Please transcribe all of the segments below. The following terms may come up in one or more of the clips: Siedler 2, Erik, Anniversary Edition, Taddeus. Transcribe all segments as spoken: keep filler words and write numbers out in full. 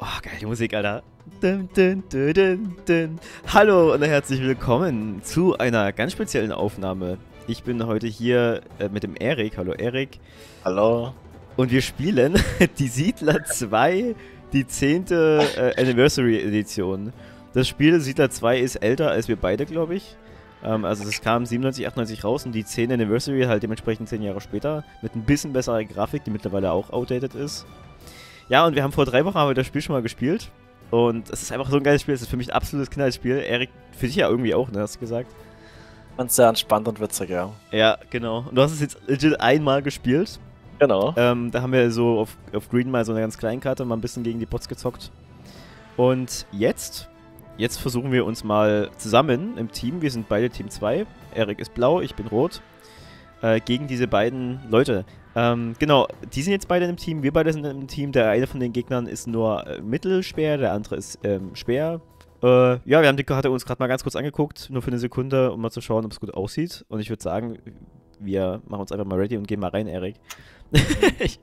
Oh, geile Musik, Alter. Dun, dun, dun, dun, dun. Hallo und herzlich willkommen zu einer ganz speziellen Aufnahme. Ich bin heute hier äh, mit dem Erik. Hallo, Erik. Hallo. Und wir spielen die Siedler zwei, die zehnte äh, Anniversary Edition. Das Spiel Siedler zwei ist älter als wir beide, glaube ich. Ähm, also das kam siebenundneunzig, achtundneunzig raus und die zehnte Anniversary halt dementsprechend zehn Jahre später. Mit ein bisschen besserer Grafik, die mittlerweile auch outdated ist. Ja, und wir haben vor drei Wochen haben wir das Spiel schon mal gespielt. Und es ist einfach so ein geiles Spiel. Es ist für mich ein absolutes Knallspiel. Erik, für dich ja irgendwie auch, ne? Hast du gesagt? Und sehr entspannt und witzig, ja. Ja, genau. Und du hast es jetzt legit einmal gespielt. Genau. Ähm, da haben wir so auf, auf Green mal so eine ganz kleine Karte mal ein bisschen gegen die Bots gezockt. Und jetzt, jetzt versuchen wir uns mal zusammen im Team. Wir sind beide Team zwei. Erik ist blau, ich bin rot. Äh, gegen diese beiden Leute. Ähm, genau, die sind jetzt beide in einem Team, wir beide sind in einem Team. Der eine von den Gegnern ist nur äh, mittelsperr, der andere ist ähm, schwer. Äh, ja, wir haben die Karte uns gerade mal ganz kurz angeguckt, nur für eine Sekunde, um mal zu schauen, ob es gut aussieht. Und ich würde sagen, wir machen uns einfach mal ready und gehen mal rein, Erik. ich,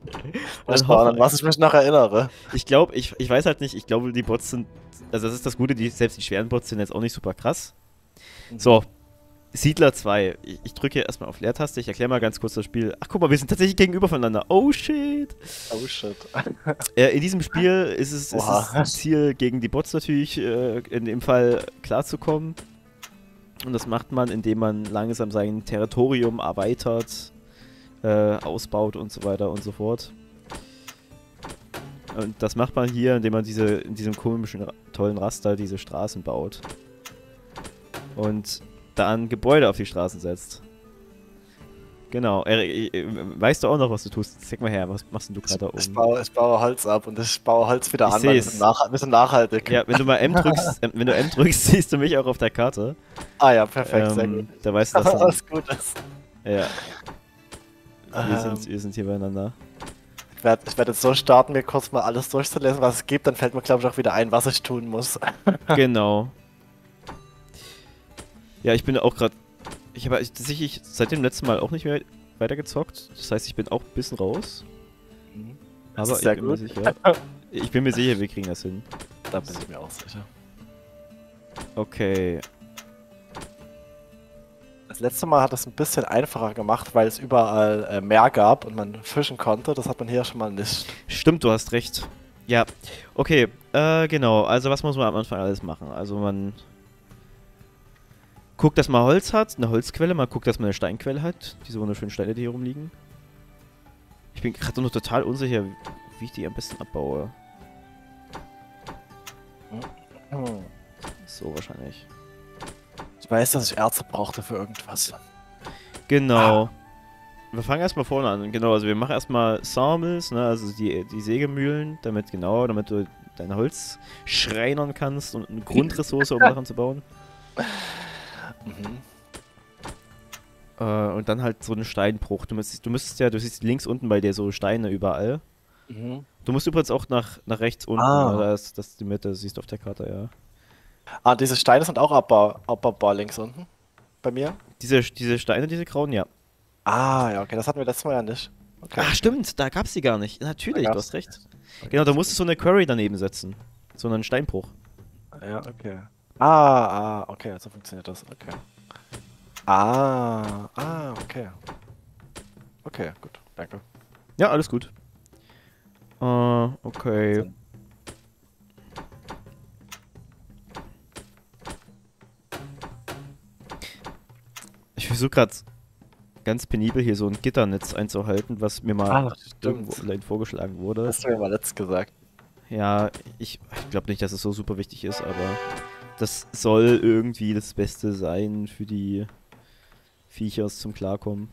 dann hoffe, an was ich mich noch erinnere. Ich glaube, ich, ich weiß halt nicht, ich glaube, die Bots sind, also das ist das Gute, die, selbst die schweren Bots sind jetzt auch nicht super krass. Mhm. So. Siedler zwei. Ich, ich drücke hier erstmal auf Leertaste. Ich erkläre mal ganz kurz das Spiel. Ach, guck mal, wir sind tatsächlich gegenüber voneinander. Oh, shit. Oh, shit. äh, in diesem Spiel ist es, ist es das Ziel, gegen die Bots natürlich äh, in dem Fall klarzukommen. Und das macht man, indem man langsam sein Territorium erweitert, äh, ausbaut und so weiter und so fort. Und das macht man hier, indem man diese in diesem komischen, tollen Raster diese Straßen baut. Und dann Gebäude auf die Straßen setzt. Genau. Erik, weißt du auch noch, was du tust? Zeig mal her, was machst denn du gerade da oben? Ich baue, ich baue Holz ab und ich baue Holz wieder ich an, weil es nach, ein bisschen nachhaltig. Ja, wenn du mal M drückst, äh, wenn du M drückst, siehst du mich auch auf der Karte. Ah ja, perfekt, ähm, sehr gut. Da weißt du, dass du was Gutes. Ja. Wir, ähm, sind, wir sind hier beieinander. Ich werde ich werd jetzt so starten, mir kurz mal alles durchzulesen, was es gibt, dann fällt mir, glaube ich, auch wieder ein, was ich tun muss. Genau. Ja, ich bin auch gerade. Ich habe tatsächlich seit dem letzten Mal auch nicht mehr weitergezockt. Das heißt, ich bin auch ein bisschen raus. Mhm. Aber ich bin, mir sicher, ich bin mir sicher, wir kriegen das hin. Da bin ich mir auch sicher. Okay. Das letzte Mal hat es ein bisschen einfacher gemacht, weil es überall äh, mehr gab und man fischen konnte. Das hat man hier schon mal nicht. Stimmt, du hast recht. Ja. Okay, äh, genau. Also, was muss man am Anfang alles machen? Also, man. Guck, dass man Holz hat, eine Holzquelle, mal guck, dass man eine Steinquelle hat. Diese wunderschönen Steine, die hier rumliegen. Ich bin gerade noch total unsicher, wie ich die am besten abbaue. So wahrscheinlich. Ich weiß, dass ich Erze brauchte für irgendwas. Genau. Ah. Wir fangen erstmal vorne an. Genau, also wir machen erstmal Sammels, ne, also die, die Sägemühlen, damit genau, damit du dein Holz schreinern kannst und eine Grundressource, um Sachen zu bauen. Mhm. Äh, und dann halt so einen Steinbruch. Du müsstest, du müsstest ja, du siehst links unten bei dir so Steine überall. Mhm. Du musst übrigens auch nach, nach rechts unten, ah. da ist, das ist die Mitte, siehst du auf der Karte, ja. Ah, diese Steine sind auch abbaubar abbaubar links unten? Bei mir? Diese, diese Steine, diese grauen, ja. Ah, ja, okay, das hatten wir letztes Mal ja nicht. Okay. Ach, stimmt, da gab's die gar nicht. Natürlich, du hast recht. Okay. Genau, da musstest du so eine Quarry daneben setzen. So einen Steinbruch. Ja, okay. Ah, ah, okay, also funktioniert das, okay. Ah, ah, okay. Okay, gut, danke. Ja, alles gut. Äh, uh, okay. Ich versuche gerade ganz penibel hier so ein Gitternetz einzuhalten, was mir mal Ach, irgendwo vorgeschlagen wurde. Hast du mir mal letztes gesagt. Ja, ich, ich glaube nicht, dass es so super wichtig ist, aber... Das soll irgendwie das Beste sein für die Viecher zum Klarkommen.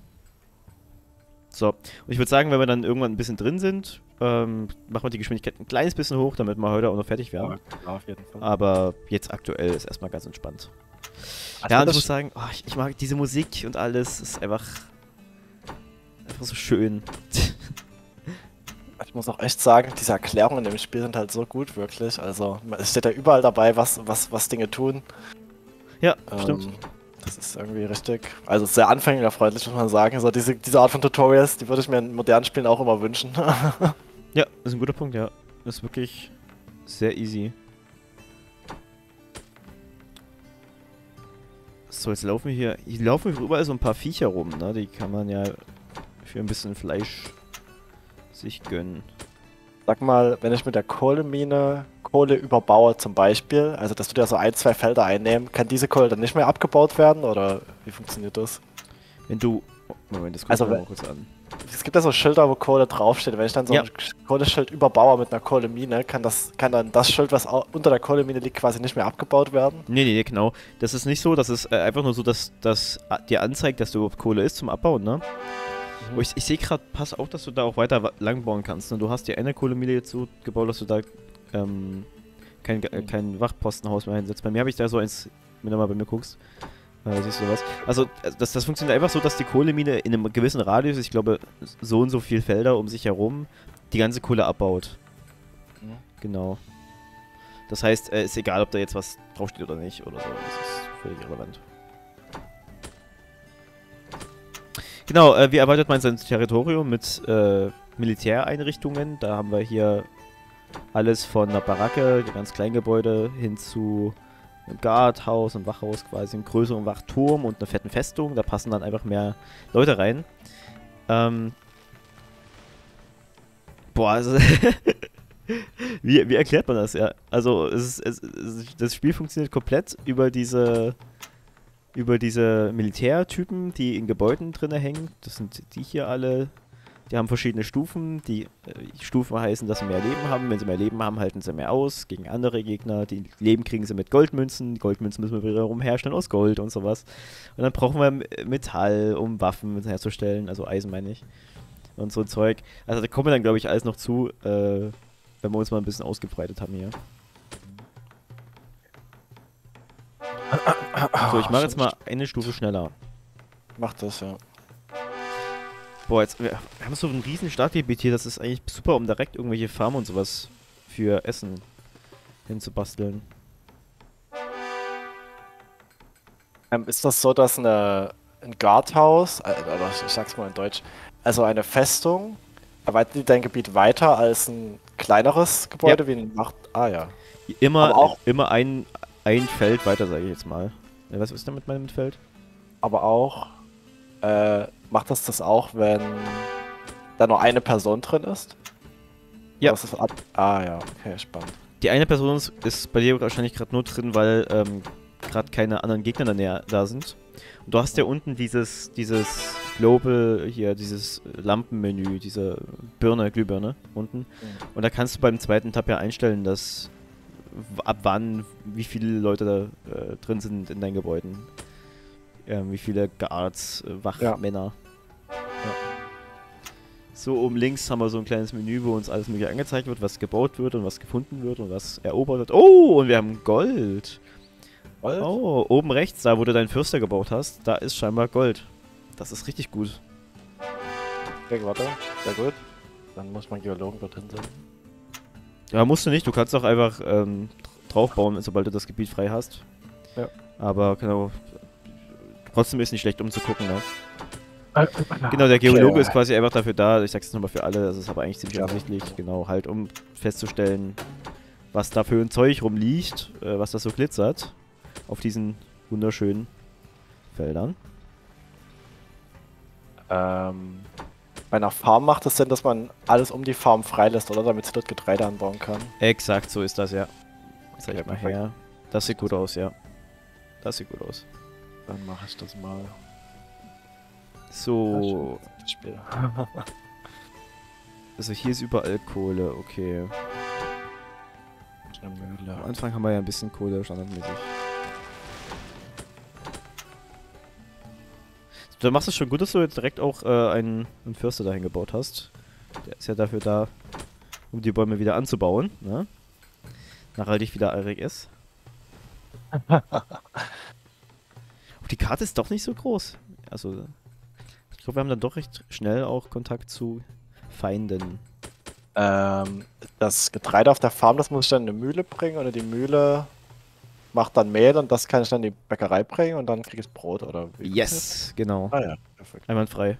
So, und ich würde sagen, wenn wir dann irgendwann ein bisschen drin sind, ähm, machen wir die Geschwindigkeit ein kleines bisschen hoch, damit wir heute auch noch fertig werden. Ja, auf jeden Fall. Aber jetzt aktuell ist erstmal ganz entspannt. Also ja, und ich muss sagen, oh, ich, ich mag diese Musik und alles, ist einfach, einfach so schön. Ich muss auch echt sagen, diese Erklärungen in dem Spiel sind halt so gut, wirklich. Also, es steht ja überall dabei, was, was, was Dinge tun. Ja, ähm, stimmt. Das ist irgendwie richtig, also sehr anfängerfreundlich, muss man sagen. So, diese, diese Art von Tutorials, die würde ich mir in modernen Spielen auch immer wünschen. Ja, ist ein guter Punkt, ja. Das ist wirklich Sehr easy. So, jetzt laufen wir hier... Hier laufen überall so ein paar Viecher rum, ne? Die kann man ja für ein bisschen Fleisch sich gönnen. Sag mal, wenn ich mit der Kohlemine Kohle überbaue zum Beispiel, also dass du dir so ein, zwei Felder einnehmen, kann diese Kohle dann nicht mehr abgebaut werden? Oder wie funktioniert das? Wenn du... Moment, das gucken also, wir mal kurz an. Es gibt ja so Schilder, wo Kohle draufsteht. Wenn ich dann so ja. ein Kohleschild überbaue mit einer Kohlemine, kann das, kann dann das Schild, was unter der Kohlemine liegt, quasi nicht mehr abgebaut werden? Nee, nee, genau. Das ist nicht so. Das ist äh, einfach nur so, dass das dir anzeigt, dass du Kohle ist zum Abbauen, ne? Mhm. Oh, ich ich sehe gerade, pass auf, dass du da auch weiter lang bauen kannst. Ne? Du hast dir eine Kohlemine jetzt so gebaut, dass du da ähm, kein, mhm. äh, kein Wachpostenhaus mehr hinsetzt. Bei mir habe ich da so eins, wenn du mal bei mir guckst. Ja, siehst du was? Also, das, das funktioniert einfach so, dass die Kohlemine in einem gewissen Radius, ich glaube, so und so viel Felder um sich herum, die ganze Kohle abbaut. Ja. Genau. Das heißt, äh, ist egal, ob da jetzt was draufsteht oder nicht oder so. Das ist völlig irrelevant. Genau, äh, wie erweitert man sein Territorium mit äh, Militäreinrichtungen? Da haben wir hier alles von einer Baracke, ganz Kleingebäude, hin zu... ein Guardhaus, ein Wachhaus quasi, einen größeren Wachturm und eine fetten Festung. Da passen dann einfach mehr Leute rein. Ähm. Boah, also wie, wie erklärt man das? Ja, also es, es, es, das Spiel funktioniert komplett über diese über diese Militärtypen, die in Gebäuden drinne hängen. Das sind die hier alle. Die haben verschiedene Stufen. Die, die Stufen heißen, dass sie mehr Leben haben. Wenn sie mehr Leben haben, halten sie mehr aus gegen andere Gegner. Die Leben kriegen sie mit Goldmünzen. Die Goldmünzen müssen wir wiederum herstellen aus Gold und sowas. Und dann brauchen wir Metall, um Waffen herzustellen. Also Eisen meine ich. Und so ein Zeug. Also da kommen wir dann, glaube ich, alles noch zu, äh, wenn wir uns mal ein bisschen ausgebreitet haben hier. So, ich mache jetzt mal eine Stufe schneller. Mach das, ja. Boah, jetzt, wir haben so ein riesen Startgebiet hier, das ist eigentlich super, um direkt irgendwelche Farmen und sowas für Essen hinzubasteln. Ähm, ist das so, dass eine, ein Guardhaus, äh, oder ich sag's mal in Deutsch, also eine Festung, erweitert die dein Gebiet weiter als ein kleineres Gebäude, ja. Wie ein Macht... Ah ja. Immer, auch immer ein, ein Feld weiter, sage ich jetzt mal. Ja, was ist denn mit meinem Feld? Aber auch... Äh, macht das das auch, wenn da nur eine Person drin ist? Ja. Ist ab ah ja, okay, spannend. Die eine Person ist bei dir wahrscheinlich gerade nur drin, weil ähm, gerade keine anderen Gegner in der Nähe da sind. Und du hast ja unten dieses, dieses Global hier, dieses Lampenmenü, diese Birne, Glühbirne unten. Mhm. Und da kannst du beim zweiten Tab ja einstellen, dass ab wann, wie viele Leute da äh, drin sind in deinen Gebäuden. Ähm, wie viele Guards, äh, Wachmänner. Ja. Ja. So, oben links haben wir so ein kleines Menü, wo uns alles mögliche angezeigt wird, was gebaut wird und was gefunden wird und was erobert wird. Oh, und wir haben Gold. Gold? Oh, oben rechts, da wo du deinen Fürster gebaut hast, da ist scheinbar Gold. Das ist richtig gut. Okay, warte. Sehr gut. Dann muss man Geologen dorthin sein. Ja, musst du nicht. Du kannst auch einfach ähm, draufbauen, sobald du das Gebiet frei hast. Ja. Aber genau... Trotzdem ist nicht schlecht, um zu gucken, ne? Genau, der Geologe ist quasi einfach dafür da, ich sag's jetzt nochmal für alle, das ist aber eigentlich ziemlich offensichtlich, genau, halt um festzustellen, was da für ein Zeug rumliegt, äh, was das so glitzert, auf diesen wunderschönen Feldern. Ähm, bei einer Farm macht es Sinn, dass man alles um die Farm freilässt, oder? Damit sie dort Getreide anbauen kann. Exakt, so ist das, ja. Zeig ich mal her. Das sieht gut aus, ja. Das sieht gut aus. Dann mache ich das mal. So. Also hier ist überall Kohle, okay. Am Anfang haben wir ja ein bisschen Kohle, standardmäßig. Du machst es schon gut, dass du jetzt direkt auch äh, einen, einen Fürster dahin gebaut hast. Der ist ja dafür da, um die Bäume wieder anzubauen, ne? Nachhaltig wieder Erik ist. Die Karte ist doch nicht so groß. Also, ich glaube, wir haben dann doch recht schnell auch Kontakt zu Feinden. Ähm, das Getreide auf der Farm, das muss ich dann in eine Mühle bringen und die Mühle macht dann Mehl und das kann ich dann in die Bäckerei bringen und dann kriege ich Brot oder wie? Yes, genau. Ah ja, perfekt. Einwandfrei.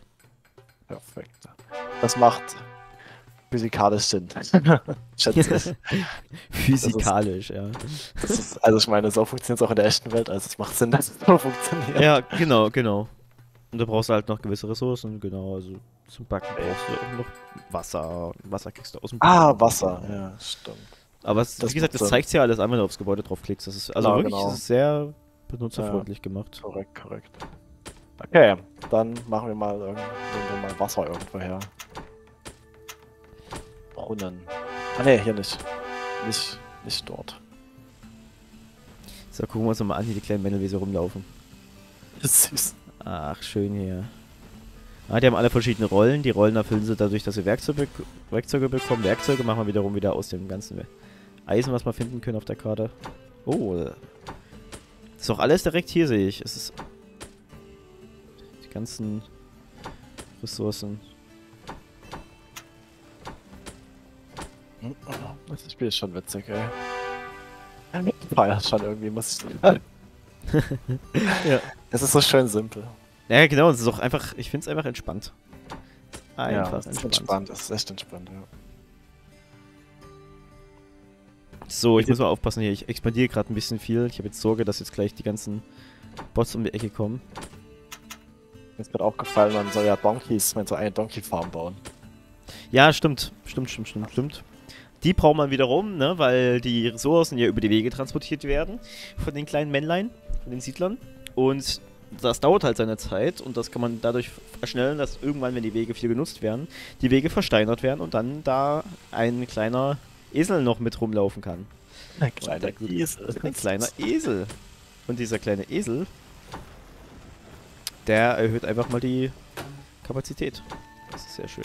Perfekt. Das macht physikalisch sind. Physikalisch, ja. Das ist, also ich meine, so funktioniert es auch in der echten Welt, also es macht Sinn, dass es so funktioniert. Ja, genau, genau. Und da brauchst du halt noch gewisse Ressourcen, genau, also zum Backen brauchst du auch noch Wasser. Wasser kriegst du aus dem Backen. Ah, Wasser, ja, stimmt. Aber es, das wie gesagt, das zeigt ja alles an, wenn du aufs Gebäude draufklickst. Das ist also ja, wirklich genau. Das ist sehr benutzerfreundlich ja, gemacht. Korrekt, korrekt. Okay, dann machen wir mal, irgend, mal Wasser irgendwo her. Brunnen. Ah ne, hier nicht. Nicht, nicht dort. So, gucken wir uns nochmal an, wie die kleinen Männchen so rumlaufen. Ist süß. Ach, schön hier. Ah, die haben alle verschiedene Rollen. Die Rollen erfüllen sie dadurch, dass sie Werkzeuge, Werkzeuge bekommen. Werkzeuge machen wir wiederum wieder aus dem ganzen Eisen, was wir finden können auf der Karte. Oh. Das ist doch alles direkt hier, sehe ich. Es ist... Die ganzen... Ressourcen. Das Spiel ist schon witzig, ey. Ich feiere schon irgendwie, muss ich sagen. Ja. Es ist so schön simpel. Ja, genau, es ist auch einfach, ich finde es einfach entspannt. Einfach ja, es ist entspannt. entspannt. Es ist echt entspannt, ja. So, ich muss mal aufpassen hier, ich expandiere gerade ein bisschen viel. Ich habe jetzt Sorge, dass jetzt gleich die ganzen Bots um die Ecke kommen. Mir ist gerade auch gefallen, man soll ja Donkeys, man soll eine Donkey-Farm bauen. Ja, stimmt. Stimmt, stimmt, stimmt, stimmt. Die braucht man wiederum, ne, weil die Ressourcen ja über die Wege transportiert werden von den kleinen Männlein, von den Siedlern. Und das dauert halt seine Zeit und das kann man dadurch verschnellen, dass irgendwann, wenn die Wege viel genutzt werden, die Wege versteinert werden und dann da ein kleiner Esel noch mit rumlaufen kann. Ein kleiner Esel. Ein kleiner Esel. Und dieser kleine Esel, der erhöht einfach mal die Kapazität. Das ist sehr schön.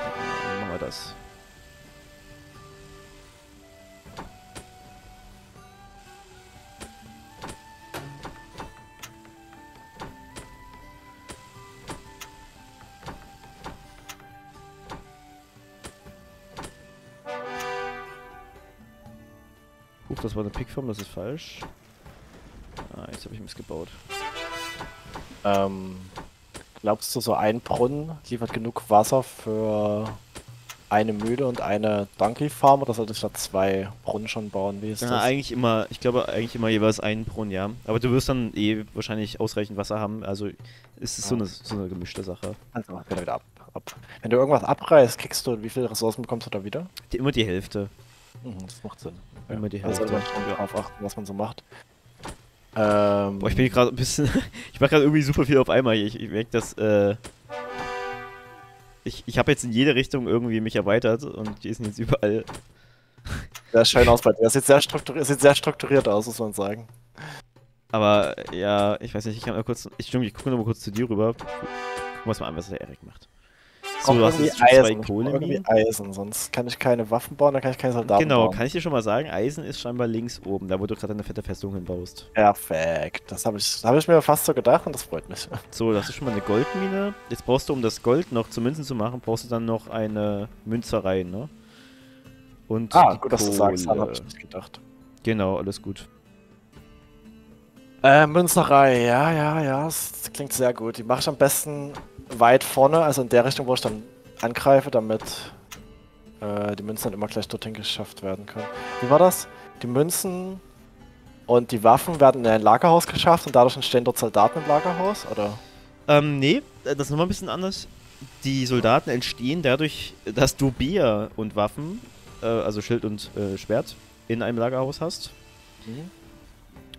Dann machen wir das. Das war eine Pickform, das ist falsch. Ah, jetzt habe ich missgebaut. Ähm, glaubst du, so ein Brunnen liefert genug Wasser für eine Mühle und eine Donkey-Farm? Oder sollte ich da zwei Brunnen schon bauen? Wie ist ja, das? Eigentlich immer, ich glaube eigentlich immer jeweils einen Brunnen, ja. Aber du wirst dann eh wahrscheinlich ausreichend Wasser haben, also ist es ja. so, eine, so eine gemischte Sache. Also mach wieder ab, ab. Wenn du irgendwas abreißt, kriegst du, wie viele Ressourcen bekommst du da wieder? Die, immer die Hälfte. Das macht Sinn. Immer ja. die Hälfte. Also darauf achten, was man so macht. Ähm, Boah, ich bin gerade ein bisschen... ich mache gerade irgendwie super viel auf einmal. Ich, ich merke, dass... Äh, ich ich habe jetzt in jede Richtung irgendwie mich erweitert und die sind jetzt überall... Sehr schön aus bei dir. Das sieht sehr, strukturi das sieht sehr strukturiert aus, muss man sagen. Aber ja, ich weiß nicht, ich kann mal kurz... Ich, ich gucke nochmal kurz zu dir rüber. Guck mal an, was der Erik macht. So, du hast jetzt zwei Kohle. Irgendwie Eisen, sonst kann ich keine Waffen bauen, dann kann ich keine Soldaten genau, bauen. Genau, kann ich dir schon mal sagen, Eisen ist scheinbar links oben, da wo du gerade eine fette Festung hinbaust. Perfekt, das habe ich, hab ich mir fast so gedacht und das freut mich. So, das ist schon mal eine Goldmine. Jetzt brauchst du, um das Gold noch zu Münzen zu machen, brauchst du dann noch eine Münzerei, ne? Und ah, gut, Kohle. Dass du sagst, habe ich nicht gedacht. Genau, alles gut. Äh, Münzerei, ja, ja, ja, das klingt sehr gut. Die mache ich am besten weit vorne, also in der Richtung, wo ich dann angreife, damit äh, die Münzen dann immer gleich dorthin geschafft werden können. Wie war das? Die Münzen und die Waffen werden in ein Lagerhaus geschafft und dadurch entstehen dort Soldaten im Lagerhaus, oder? Ähm, nee, das ist nochmal ein bisschen anders. Die Soldaten entstehen dadurch, dass du Bier und Waffen, äh, also Schild und äh, Schwert, in einem Lagerhaus hast. Mhm.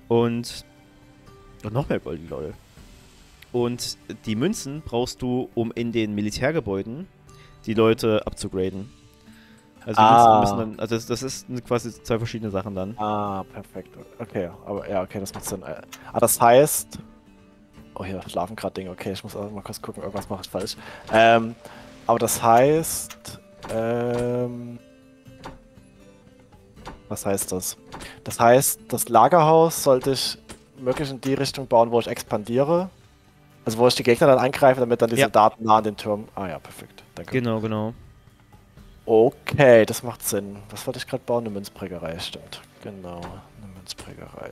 Und... Und noch mehr Gold, lol. Und die Münzen brauchst du, um in den Militärgebäuden die Leute abzugraden. Also, ah. müssen dann, also das, das ist quasi zwei verschiedene Sachen dann. Ah, perfekt. Okay, aber ja, okay, das macht Sinn. Ah, das heißt... Oh, hier schlafen gerade Dinge. Okay, ich muss also mal kurz gucken, irgendwas mache ich falsch. Ähm, aber das heißt... Ähm... Was heißt das? Das heißt, das Lagerhaus sollte ich... möglich in die Richtung bauen, wo ich expandiere. Also wo ich die Gegner dann angreife, damit dann die ja. Soldaten nah an den Türmen... Ah ja, perfekt. Danke. Genau, genau. Okay, das macht Sinn. Was wollte ich gerade bauen? Eine Münzprägerei, stimmt. Genau, eine Münzprägerei.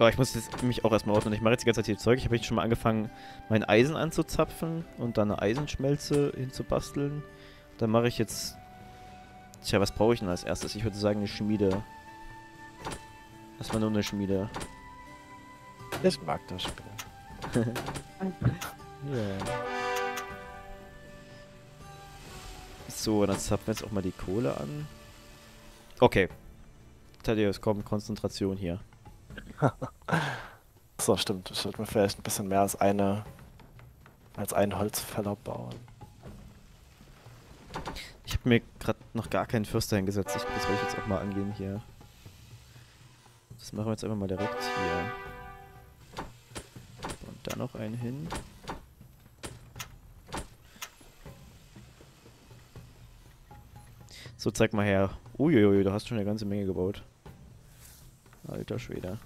Aber ich muss jetzt mich auch erstmal ordnen. Ich mache jetzt die ganze Zeit hier Zeug. Ich habe jetzt schon mal angefangen, mein Eisen anzuzapfen und dann eine Eisenschmelze hinzubasteln. Dann mache ich jetzt... Tja, was brauche ich denn als erstes? Ich würde sagen, eine Schmiede. Erstmal nur eine Schmiede. Ich mag das Spiel. Yeah. So, dann zapfen wir jetzt auch mal die Kohle an. Okay. Taddeus, komm, Konzentration hier. So, stimmt. Ich sollte mir vielleicht ein bisschen mehr als eine als einen Holzfäller bauen. Ich habe mir gerade noch gar keinen Fürster hingesetzt. Ich, das will ich jetzt auch mal angehen hier. Das machen wir jetzt einfach mal direkt hier. Und da noch einen hin. So, zeig mal her. Uiuiui, da hast du schon eine ganze Menge gebaut. Alter Schwede.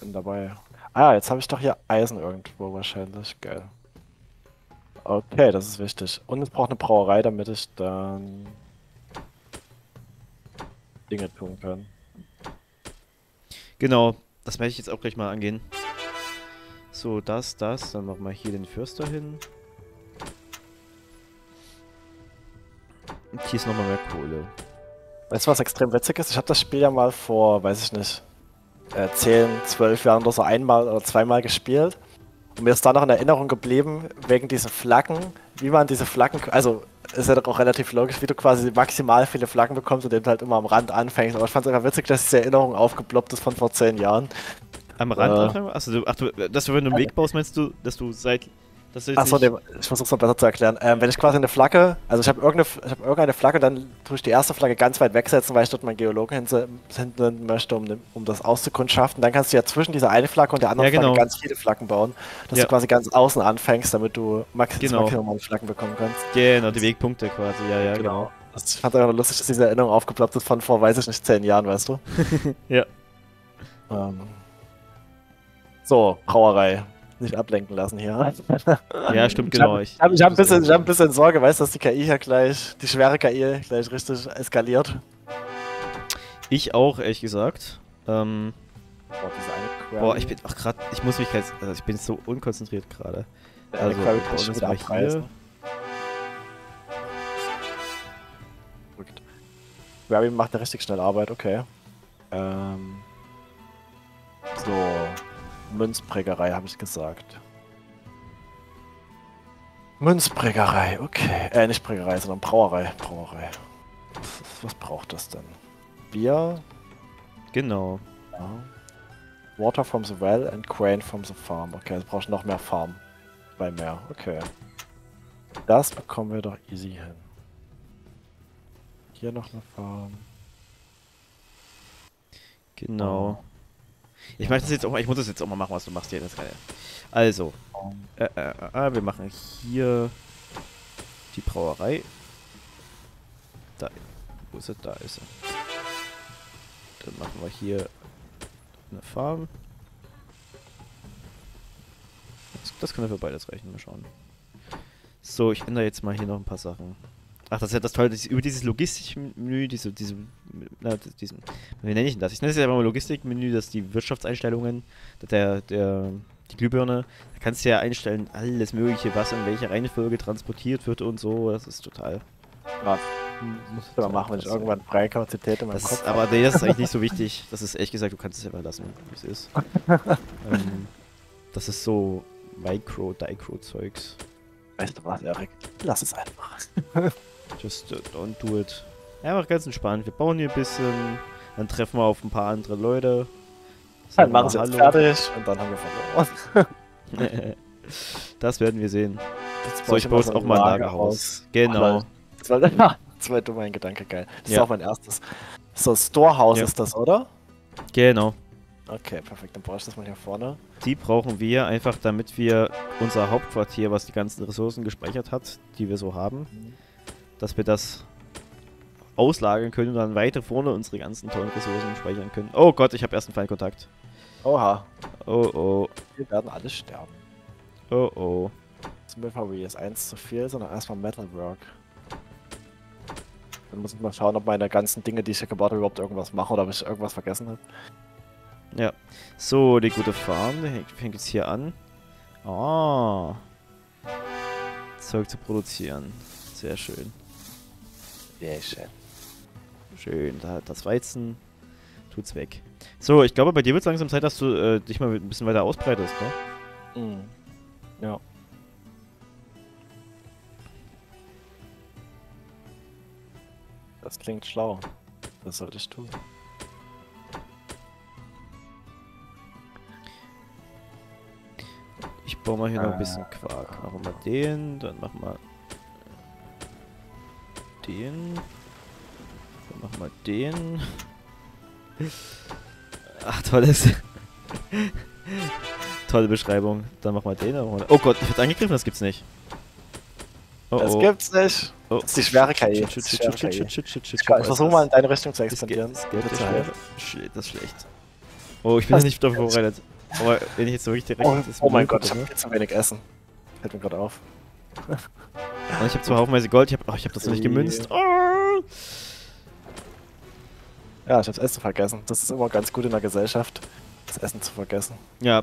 Bin dabei. Ah, jetzt habe ich doch hier Eisen irgendwo wahrscheinlich. Geil. Okay, das ist wichtig. Und es braucht eine Brauerei, damit ich dann Dinge tun kann. Genau, das werde ich jetzt auch gleich mal angehen. So, das, das. Dann machen wir hier den Fürster hin. Und hier ist nochmal mehr Kohle. Weißt du, was extrem witzig ist? Ich habe das Spiel ja mal vor, weiß ich nicht, äh, zehn, zwölf Jahren oder so einmal oder zweimal gespielt. Und mir ist da noch in Erinnerung geblieben, wegen diesen Flaggen, wie man diese Flaggen, also ist ja doch auch relativ logisch, wie du quasi maximal viele Flaggen bekommst und eben halt immer am Rand anfängst. Aber ich fand es einfach witzig, dass diese Erinnerung aufgeploppt ist von vor zehn Jahren. Am Rand äh, anfangen? Achso, du, ach, du, dass du, wenn du einen Weg baust, meinst du, dass du seit... Achso, nee, ich versuche es mal besser zu erklären. Ähm, wenn ich quasi eine Flagge, also ich habe irgendeine, hab irgendeine Flagge, dann tue ich die erste Flagge ganz weit wegsetzen, weil ich dort meinen Geologen hinten möchte, um, um das auszukundschaften. Dann kannst du ja zwischen dieser eine Flagge und der anderen ja, genau. Flagge ganz viele Flaggen bauen, dass ja. du quasi ganz außen anfängst, damit du maximal genau. Maximum Flaggen bekommen kannst. Genau, die Wegpunkte quasi, ja, ja, genau. genau. Das, ich fand es einfach lustig, dass diese Erinnerung aufgeploppt ist von vor, weiß ich nicht, zehn Jahren, weißt du? Ja. Ähm. So, Brauerei. Nicht ablenken lassen hier. Ja, stimmt, genau. Ich habe hab, hab ein, hab ein bisschen Sorge, weißt du, dass die K I hier gleich, die schwere K I gleich richtig eskaliert. Ich auch, ehrlich gesagt. Ähm, boah, diese eine Boah, ich bin auch gerade, ich muss mich gleich, also ich bin so unkonzentriert gerade. Also, Query kann ich schon wieder abreißen. Query macht eine richtig schnelle Arbeit, okay. Ähm, so. Münzprägerei, habe ich gesagt. Münzprägerei, okay. Äh, nicht Prägerei, sondern Brauerei. Brauerei. Was, was braucht das denn? Bier? Genau. Ja. Water from the well and grain from the farm. Okay, jetzt brauchst du noch mehr Farm. Bei mehr, okay. Das bekommen wir doch easy hin. Hier noch eine Farm. Genau. Oh. Ich mache das jetzt auch mal, ich muss das jetzt auch mal machen, was du machst hier. Das also, äh, äh, äh, wir machen hier die Brauerei. Da, wo ist sie? Da ist sie. Dann machen wir hier eine Farm. Das, das können wir für beides rechnen, mal schauen. So, ich ändere jetzt mal hier noch ein paar Sachen. Ach, das ist ja das Tolle, das über dieses Logistikmenü, diese, diese, na, diesen, wie nenne ich denn das? Ich nenne es ja einfach mal Logistikmenü, das ist die Wirtschaftseinstellungen, der, der, die Glühbirne, da kannst du ja einstellen, alles mögliche, was in welcher Reihenfolge transportiert wird und so, das ist total... Krass. Muss ich aber machen, wenn ich irgendwann freie Kapazität in meinem Kopf habe. Aber nee, das ist eigentlich nicht so wichtig, das ist ehrlich gesagt, du kannst es ja mal lassen, wie es ist. ähm, das ist so Micro-Dicro-Zeugs. Weißt du was, Erik? Lass es einfach. Just don't do it. Einfach ganz entspannt. Wir bauen hier ein bisschen, dann treffen wir auf ein paar andere Leute. Dann machen sie jetzt fertig und dann haben wir verloren. Das werden wir sehen. So, ich baue jetzt auch mal ein Lagerhaus. Genau. Das war, das war mein Gedanke, geil. Das ja. ist auch mein erstes. So, Storehouse ja. ist das, oder? Genau. Okay, perfekt. Dann brauche ich das mal hier vorne. Die brauchen wir einfach, damit wir unser Hauptquartier, was die ganzen Ressourcen gespeichert hat, die wir so haben, mhm. dass wir das auslagern können und dann weiter vorne unsere ganzen tollen Ressourcen speichern können. Oh Gott, ich habe erst einen Feindkontakt. Oha. Oh oh. Wir werden alle sterben. Oh oh. Smithary ist eins zu viel, sondern erstmal Metalwork. Dann muss ich mal schauen, ob meine ganzen Dinge, die ich hier gebaut habe, überhaupt irgendwas machen oder ob ich irgendwas vergessen habe. Ja. So, die gute Farm, die fängt jetzt hier an. Ah. Zeug zu produzieren. Sehr schön. Sehr schön. Schön, das Weizen tut's weg. So, ich glaube, bei dir wird es langsam Zeit, dass du äh, dich mal ein bisschen weiter ausbreitest, ne? Mhm. Ja. Das klingt schlau. Das sollte ich tun. Ich baue mal hier ah, noch ein bisschen Quark. Machen wir den, dann machen wir den. Dann machen wir den. Ach, tolles. Tolle Beschreibung. Dann machen wir den. Dann machen wir den. Oh Gott, ich werde angegriffen, das gibt's nicht. Oh, das oh. gibt's nicht. Oh. Das ist die schwere K I. Ich versuche mal in deine Richtung zu expandieren. Das, das, das ist schlecht. Oh, ich bin das nicht darauf vorbereitet. Aber wenn ich jetzt so richtig direkt. Oh, oh mein Gott, ich habe viel zu wenig Essen. Hält mir gerade auf. Und ich habe zwar haufenweise Gold, ich habe oh, hab das noch nicht gemünzt. Oh. Ja, ich habe das Essen vergessen. Das ist immer ganz gut in der Gesellschaft, das Essen zu vergessen. Ja.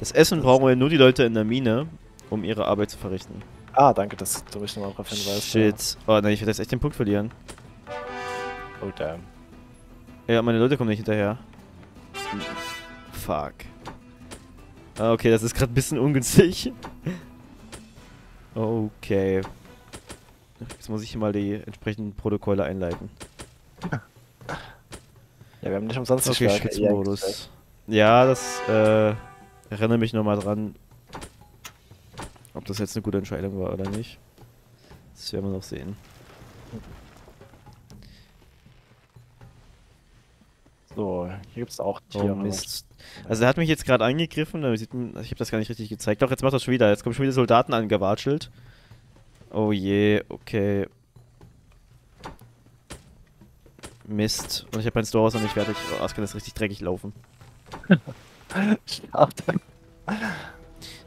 Das Essen das brauchen wir nur die Leute in der Mine, um ihre Arbeit zu verrichten. Ah, danke, dass du mich nochmal drauf hinweist. Shit. Ja. Oh nein, ich werde jetzt echt den Punkt verlieren. Oh damn. Ja, meine Leute kommen nicht hinterher. Fuck. Ah, okay, das ist gerade ein bisschen ungünstig. Okay. Jetzt muss ich hier mal die entsprechenden Protokolle einleiten. Ja, wir haben nicht umsonst okay, Schützmodus. Ja, das, äh, erinnere mich nochmal dran. Ob das jetzt eine gute Entscheidung war oder nicht. Das werden wir noch sehen. So, hier gibt's auch Tiere. Oh Mist. Also er hat mich jetzt gerade angegriffen, sieht man, ich habe das gar nicht richtig gezeigt. Doch, jetzt macht das schon wieder. Jetzt kommen schon wieder Soldaten angewatschelt. Oh je, okay. Mist. Und ich habe mein Storehouse noch nicht fertig. Oh, es kann das richtig dreckig laufen. Schade.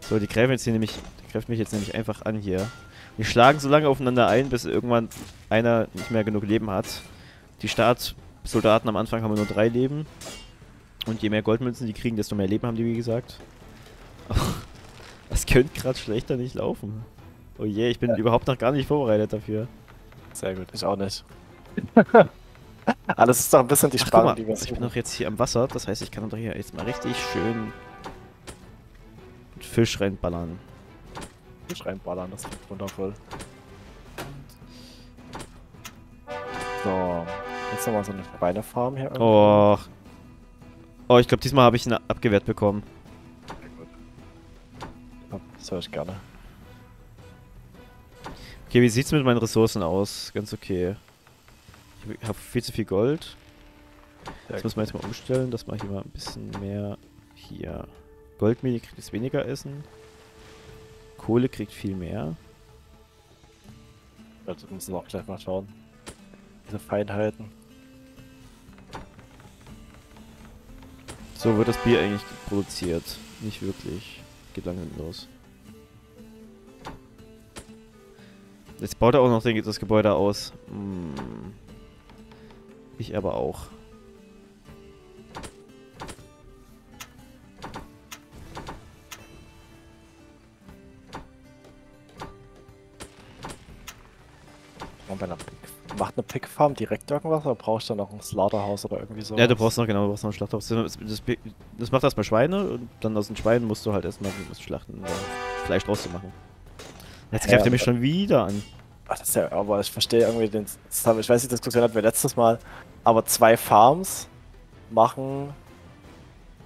So, die greifen jetzt hier nämlich, die greifen mich jetzt nämlich einfach an hier. Die schlagen so lange aufeinander ein, bis irgendwann einer nicht mehr genug Leben hat. Die Startsoldaten am Anfang haben nur drei Leben. Und je mehr Goldmünzen die kriegen, desto mehr Leben haben die, wie gesagt. Oh, das könnte gerade schlechter nicht laufen. Oh je, ich bin ja. überhaupt noch gar nicht vorbereitet dafür. Sehr gut, ich auch nicht. Alles ist doch ein bisschen die Ach, Spannung, guck mal, die wir Ich bin doch jetzt hier am Wasser, das heißt, ich kann doch hier jetzt mal richtig schön... Fisch reinballern. Fisch reinballern, das ist wundervoll. So, jetzt nochmal so eine kleine Farm hier. Oh. Oh, ich glaube, diesmal habe ich ihn abgewehrt bekommen. Sehr gut. Das höre ich gerne. Okay, wie sieht's mit meinen Ressourcen aus? Ganz okay. Ich habe viel zu viel Gold. Das muss man jetzt mal umstellen, dass man hier mal ein bisschen mehr hier. Goldmine kriegt jetzt weniger Essen. Kohle kriegt viel mehr. Also müssen wir auch gleich mal schauen. Diese Feinheiten. So wird das Bier eigentlich produziert. Nicht wirklich. Geht langsam los. Jetzt baut er auch noch das Gebäude aus. Hm. Ich aber auch. Macht eine Pickfarm direkt irgendwas oder brauchst du noch ein Slaughterhouse oder irgendwie so? Ja, du brauchst noch, genau, du brauchst noch ein Schlachthaus. Das, das, das macht erstmal Schweine und dann aus den Schweinen musst du halt erstmal schlachten, um Fleisch draus zu machen. Jetzt greift ja, er mich schon wieder an. Ach, das ist ja, aber ich verstehe irgendwie den. Haben, ich weiß nicht, die Diskussion hatten wir letztes Mal, aber zwei Farms machen.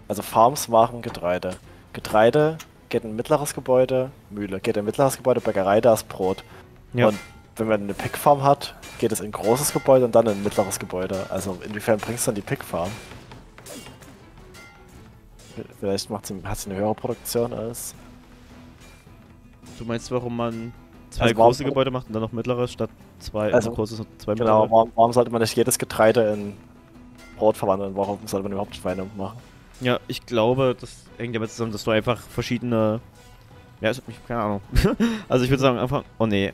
Also Farms machen Getreide. Getreide geht in ein mittleres Gebäude, Mühle. Geht in ein mittleres Gebäude, Bäckerei, da ist Brot. Ja. Und wenn man eine Pickfarm hat, geht es in ein großes Gebäude und dann in ein mittleres Gebäude. Also inwiefern bringst du dann die Pickfarm? Vielleicht macht sie, hat sie eine höhere Produktion als... Du meinst, warum man zwei also große warum, Gebäude macht und dann noch mittleres statt zwei also, großes und zwei mittlere? Genau, warum, warum sollte man nicht jedes Getreide in Brot verwandeln? Warum sollte man überhaupt Schweine machen? Ja, ich glaube, das hängt damit zusammen, dass du einfach verschiedene... Ja, ich hab keine Ahnung. Also ich würde sagen, einfach... Oh nee.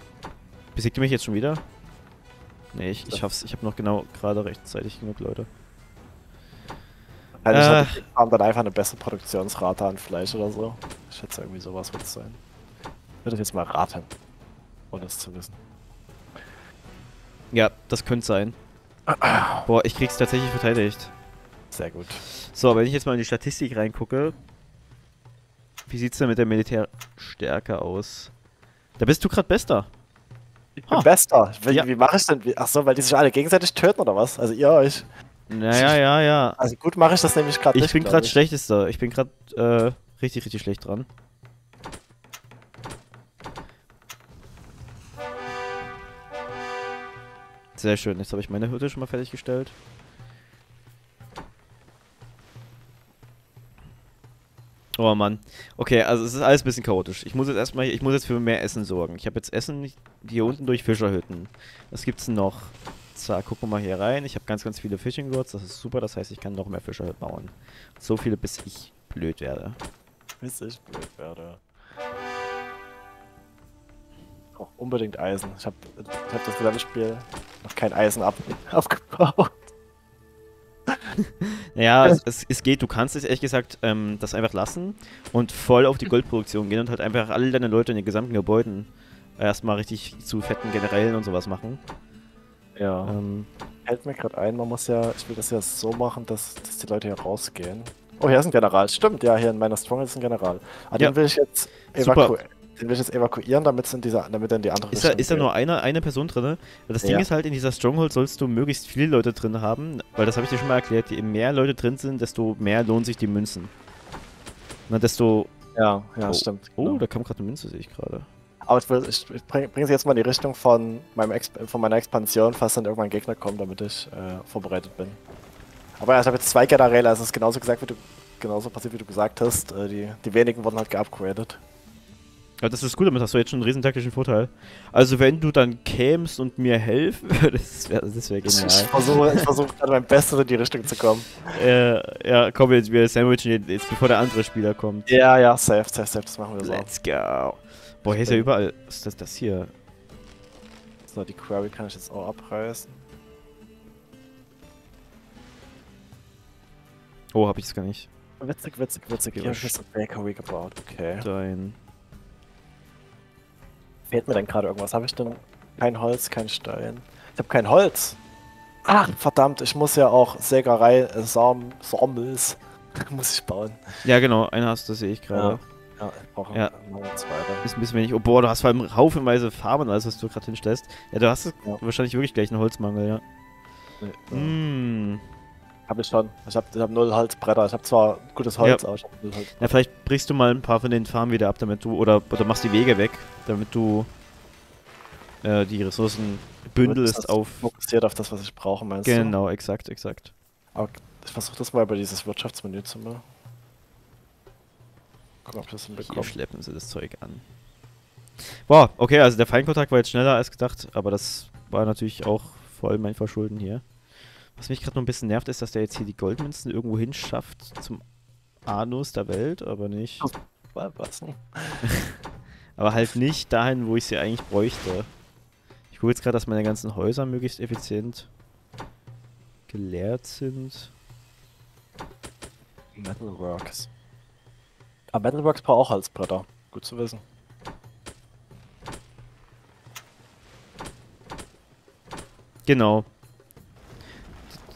Besiegt ihr mich jetzt schon wieder? Nee, ich, ich schaff's. Ich hab noch genau gerade rechtzeitig genug Leute. Halt, ich hatte, haben dann einfach eine bessere Produktionsrate an Fleisch oder so. Ich schätze, irgendwie sowas wird es sein. Ich würde das jetzt mal raten, ohne es zu wissen. Ja, das könnte sein. Boah, ich krieg's tatsächlich verteidigt. Sehr gut. So, wenn ich jetzt mal in die Statistik reingucke. Wie sieht's denn mit der Militärstärke aus? Da bist du gerade Bester. Ich bin ah. Bester. Wie, ja. wie mache ich denn? Achso, weil die sich alle gegenseitig töten oder was? Also ihr euch. Naja, ja, ja. Also gut mache ich das nämlich gerade nicht. Bin grad ich bin gerade Schlechtester. Ich bin gerade äh, richtig, richtig schlecht dran. Sehr schön. Jetzt habe ich meine Hütte schon mal fertiggestellt. Oh Mann. Okay, also es ist alles ein bisschen chaotisch. Ich muss jetzt erstmal, ich muss jetzt für mehr Essen sorgen. Ich habe jetzt Essen hier unten durch Fischerhütten. Was gibt's denn noch? Zack, gucken wir mal hier rein. Ich habe ganz, ganz viele Fishing Rods. Das ist super. Das heißt, ich kann noch mehr Fischerhütten bauen. So viele, bis ich blöd werde. Bis ich blöd werde. Ich brauche unbedingt Eisen. Ich habe ich hab das gesamte Spiel noch kein Eisen ab, aufgebaut. Naja, es, es, es geht. Du kannst es ehrlich gesagt ähm, das einfach lassen und voll auf die Goldproduktion gehen und halt einfach alle deine Leute in den gesamten Gebäuden erstmal richtig zu fetten Generälen und sowas machen. Ja. Ähm, Hält mir gerade ein, man muss ja, ich will das ja so machen, dass, dass die Leute hier rausgehen. Oh, hier ist ein General. Stimmt, ja, hier in meiner Stronghold ist ein General. Ah, den ja. will ich jetzt evakuieren. Den will ich jetzt evakuieren, damit in dieser, damit dann die andere Ist da, ist da nur eine, eine Person drin? Das ja. Ding ist halt, in dieser Stronghold sollst du möglichst viele Leute drin haben, weil das habe ich dir schon mal erklärt, je mehr Leute drin sind, desto mehr lohnen sich die Münzen. Na, desto... Ja, ja, oh. stimmt. Genau. Oh, da kam gerade eine Münze, sehe ich gerade. Aber ich, will, ich bringe bring sie jetzt mal in die Richtung von, meinem Ex von meiner Expansion, falls dann irgendwann ein Gegner kommt, damit ich äh, vorbereitet bin. Aber ja, ich habe jetzt zwei Generäle, also es ist genauso gesagt, wie du, genauso passiert, wie du gesagt hast. Äh, die, die wenigen wurden halt geupgradet. Ja, das ist gut, damit hast du jetzt schon einen riesen taktischen Vorteil. Also wenn du dann kämst und mir helfen würdest, das wäre das wär genial. Ich versuche ich versuch gerade mein Bestes in die Richtung zu kommen. Äh, ja, komm, jetzt, wir sandwichen jetzt, bevor der andere Spieler kommt. Ja, ja, safe, safe, safe, das machen wir so. Let's go. Boah, hier ist ja überall, was ist das, das hier? So, die Quarry kann ich jetzt auch abreißen. Oh, hab ich das gar nicht. Witzig, witzig, witzig. Hier habe ich eine Bakery gebaut, okay. Dein... Fehlt mir denn gerade irgendwas? Habe ich denn kein Holz, kein Stein? Ich habe kein Holz! Ach, verdammt, ich muss ja auch Sägerei, äh, Saum, Saumils muss ich bauen. Ja genau, einer hast du, sehe ich gerade. Ja, ja, ich brauche ja. noch einen zweiten. Ist ein bisschen wenig. Oh boah, du hast vor allem haufenweise Farben, alles was du gerade hinstellst. Ja, du hast ja. wahrscheinlich wirklich gleich einen Holzmangel, ja. Nee, mm. Hab ich schon. Ich hab, ich hab null Holzbretter. Ich hab zwar gutes Holz, ja. aber ich hab null Holz. Ja, vielleicht brichst du mal ein paar von den Farmen wieder ab, damit du, oder, oder machst die Wege weg, damit du äh, die Ressourcen bündelst das auf... Fokussiert auf das, was ich brauche, meinst genau, du? Genau, exakt, exakt. Aber ich versuch das mal über dieses Wirtschaftsmenü zu machen. Gucken, ob ich das hinbekomme. Hier schleppen sie das Zeug an. Boah, okay, also der Feinkontakt war jetzt schneller als gedacht, aber das war natürlich auch voll mein Verschulden hier. Was mich gerade noch ein bisschen nervt, ist, dass der jetzt hier die Goldmünzen irgendwo hinschafft zum Anus der Welt, aber nicht... aber halt nicht dahin, wo ich sie eigentlich bräuchte. Ich gucke jetzt gerade, dass meine ganzen Häuser möglichst effizient geleert sind. Metalworks. Ah, Metalworks braucht auch Halsbretter. Gut zu wissen. Genau.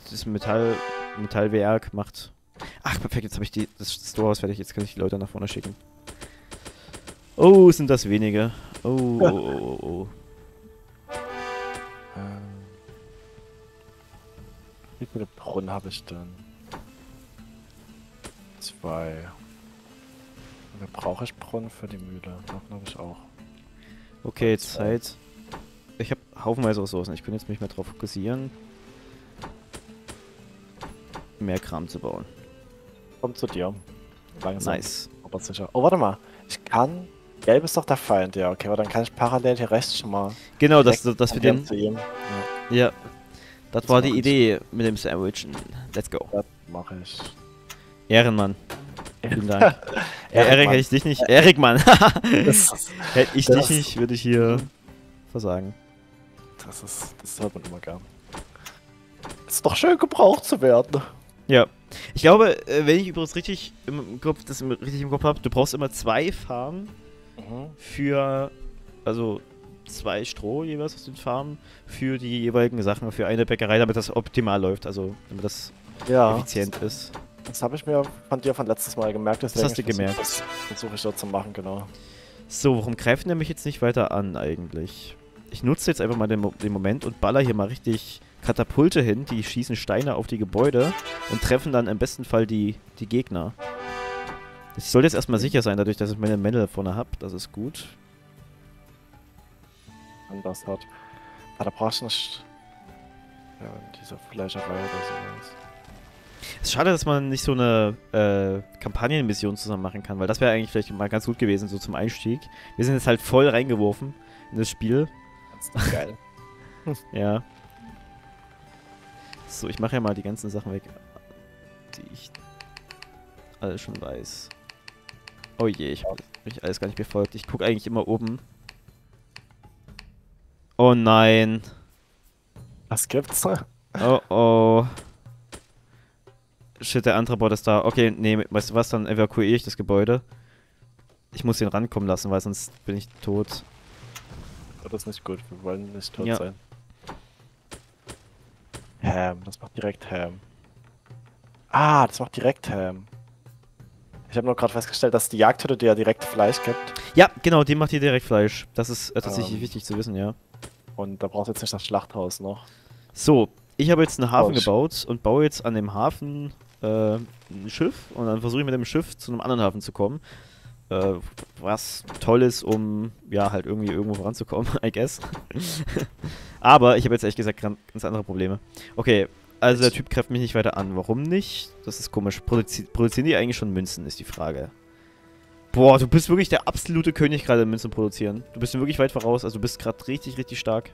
Das Metall, Metallwerk macht... Ach, perfekt, jetzt habe ich die, das Storehouse fertig, jetzt kann ich die Leute nach vorne schicken. Oh, sind das wenige. Oh, oh, oh, oh, oh. Ähm, wie viele Brunnen habe ich denn? Zwei. Wie brauche ich Brunnen für die Mühle? Noch habe ich auch. Okay, Zeit. Ich habe haufenweise Ressourcen, ich bin jetzt nicht mehr drauf fokussieren. Mehr Kram zu bauen. Kommt zu dir. Langsam. Nice. Aber sicher. Oh, warte mal. Ich kann... Gelb ist doch der Feind, ja. Okay, aber dann kann ich parallel hier rechts schon mal... Genau, das, das für den... Ja. ja. Das, das war die Idee ich. mit dem Sandwichen. Let's go. Das mache ich. Ehrenmann. Vielen Dank. ja, Erik, hätte ich dich nicht... Erik, Mann. hätte ich das dich nicht, würde ich hier versagen. Das ist... Das hört man immer gern. Ist doch schön, gebraucht zu werden. Ja, Ich glaube, wenn ich übrigens richtig im Kopf, das richtig im Kopf habe, du brauchst immer zwei Farmen für, also zwei Stroh jeweils aus den Farmen für die jeweiligen Sachen, für eine Bäckerei, damit das optimal läuft, also damit das ja effizient ist. Das habe ich mir von dir von letztes Mal gemerkt, deswegen das hast du gemerkt. Das versuche ich dort zu machen, genau. So, warum greifen der mich jetzt nicht weiter an eigentlich? Ich nutze jetzt einfach mal den, Mo den Moment und baller hier mal richtig Katapulte hin, die schießen Steine auf die Gebäude und treffen dann im besten Fall die, die Gegner. Ich sollte jetzt erstmal sicher sein, dadurch, dass ich meine Mädel vorne habe, das ist gut. Anders hat. Ah, da brauchst du nicht. Ja, in dieser Fleischerei oder sowas. Es ist schade, dass man nicht so eine äh, Kampagnenmission zusammen machen kann, weil das wäre eigentlich vielleicht mal ganz gut gewesen, so zum Einstieg. Wir sind jetzt halt voll reingeworfen in das Spiel. Das ist geil. Ja. So, ich mache ja mal die ganzen Sachen weg, die ich alle schon weiß. Oh je, ich habe mich alles gar nicht befolgt. Ich gucke eigentlich immer oben. Oh nein. Was gibt's da? Oh oh. Shit, der andere Bot ist da. Okay, nee, weißt du was, dann evakuiere ich das Gebäude. Ich muss ihn rankommen lassen, weil sonst bin ich tot. Das ist nicht gut, wir wollen nicht tot ja. sein. Ham, das macht direkt Ham. Ah, das macht direkt Ham. Ich habe nur gerade festgestellt, dass die Jagdhütte dir ja direkt Fleisch gibt. Ja, genau, die macht dir direkt Fleisch. Das ist äh, tatsächlich ähm, wichtig zu wissen, ja. Und da brauchst du jetzt nicht das Schlachthaus noch. So, ich habe jetzt einen Hafen oh, gebaut und baue jetzt an dem Hafen äh, ein Schiff. Und dann versuche ich mit dem Schiff zu einem anderen Hafen zu kommen. Äh, was toll ist, um ja halt irgendwie irgendwo voranzukommen, I guess. Aber ich habe jetzt ehrlich gesagt ganz andere Probleme. Okay. Also der Typ greift mich nicht weiter an. Warum nicht? Das ist komisch. Produzi produzieren die eigentlich schon Münzen, ist die Frage. Boah, du bist wirklich der absolute König gerade in Münzen produzieren. Du bist wirklich weit voraus. Also du bist gerade richtig, richtig stark.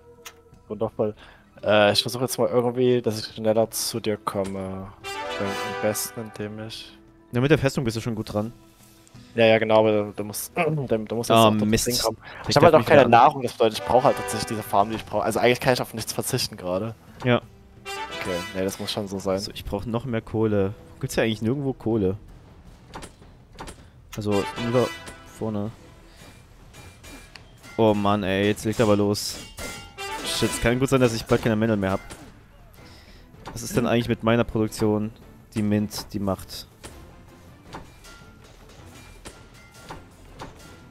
Und nochmal. Äh, ich versuche jetzt mal irgendwie, dass ich schneller zu dir komme. Am besten, indem ich... Ja, mit der Festung bist du schon gut dran. Ja, ja, genau, aber du musst, du musst jetzt oh, noch Mist. Ding kommen. Ich, ich habe halt auch keine Nahrung, das bedeutet, ich brauche halt tatsächlich diese Farm, die ich brauche. Also eigentlich kann ich auf nichts verzichten gerade. Ja. Okay, nee, das muss schon so sein. Also ich brauche noch mehr Kohle. Gibt's ja eigentlich nirgendwo Kohle. Also, nur da vorne. Oh Mann, ey, jetzt legt aber los. Shit, es kann gut sein, dass ich bald keine Mäntel mehr habe. Was ist denn eigentlich mit meiner Produktion? Die Mint, die macht.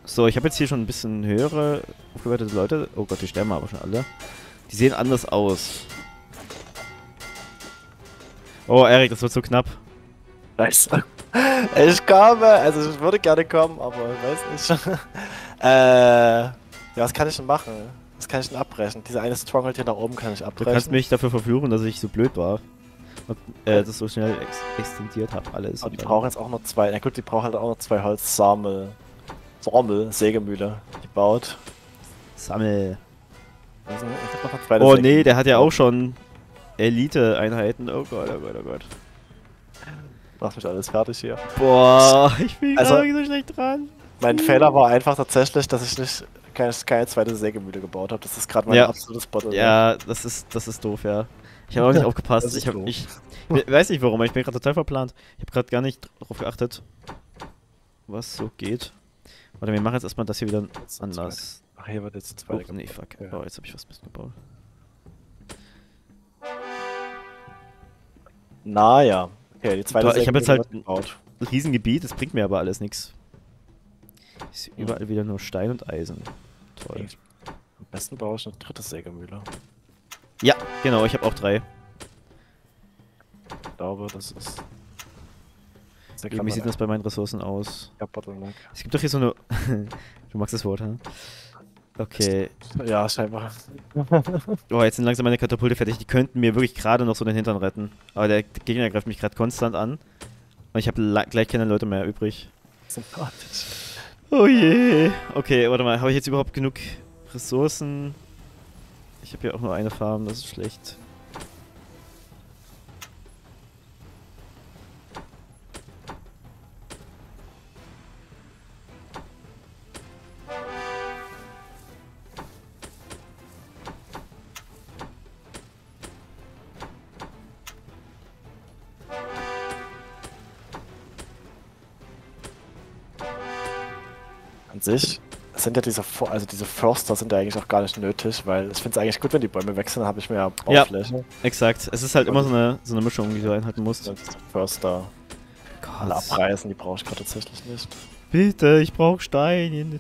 So, ich habe jetzt hier schon ein bisschen höhere aufgewertete Leute. Oh Gott, die sterben aber schon alle. Die sehen anders aus. Oh, Erik, das wird so knapp. Nice. Ich komme, also ich würde gerne kommen, aber ich weiß nicht. äh, ja, was kann ich denn machen? Was kann ich denn abbrechen? Diese eine Stronghold hier nach oben kann ich abbrechen. Du kannst mich dafür verfluchen, dass ich so blöd war. Und äh, das so schnell ex extendiert habe, alles. Aber die brauchen jetzt auch noch zwei, na gut, die brauchen halt auch noch zwei Holzsammel. Sammel, Sägemühle gebaut. Sammel. Also, oh Sägen. Nee, der hat ja auch schon Elite-Einheiten. Oh Gott, oh Gott, oh Gott. Macht mich alles fertig hier. Boah, ich bin also, gerade so schlecht dran. Mein Fehler war einfach tatsächlich, dass ich nicht keine, keine zweite Sägemühle gebaut habe. Das ist gerade mein ja. absolutes Bottle. Ja, das ist, das ist doof, ja. Ich habe auch nicht aufgepasst. Ich, hab, ich weiß nicht warum, ich bin gerade total verplant. Ich habe gerade gar nicht drauf geachtet, was so geht. Warte, wir machen jetzt erstmal das hier wieder anders. Ach, hier wird jetzt zwei. Oh, nee, fuck. Ja. Oh, jetzt habe ich was missgebaut. Naja. Okay, die zweite Säge. Ich habe jetzt halt gebaut. Ein Riesengebiet, das bringt mir aber alles nichts. Ich sehe überall wieder nur Stein und Eisen. Toll. Okay. Am besten baue ich eine dritte Sägemühle. Ja, genau, ich habe auch drei. Ich glaube, das ist... Wie sieht das bei meinen Ressourcen aus? Ja, Bottleneck. Es gibt doch hier so eine... Du magst das Wort, ne? Okay. Ja, scheinbar. Boah, jetzt sind langsam meine Katapulte fertig. Die könnten mir wirklich gerade noch so den Hintern retten. Aber der Gegner greift mich gerade konstant an. Und ich habe gleich keine Leute mehr übrig. Sympathisch. Oh je. Okay, warte mal. Habe ich jetzt überhaupt genug Ressourcen? Ich habe hier auch nur eine Farm. Das ist schlecht. an sich sind ja diese, also diese Förster sind ja eigentlich auch gar nicht nötig, weil ich finde es eigentlich gut, wenn die Bäume wechseln, dann habe ich mehr Baufläche. Ja, exakt. Es ist halt und immer so eine, so eine Mischung, die du einhalten musst. Förster. Alle abreißen, die brauche ich gerade tatsächlich nicht. Bitte, ich brauche Stein.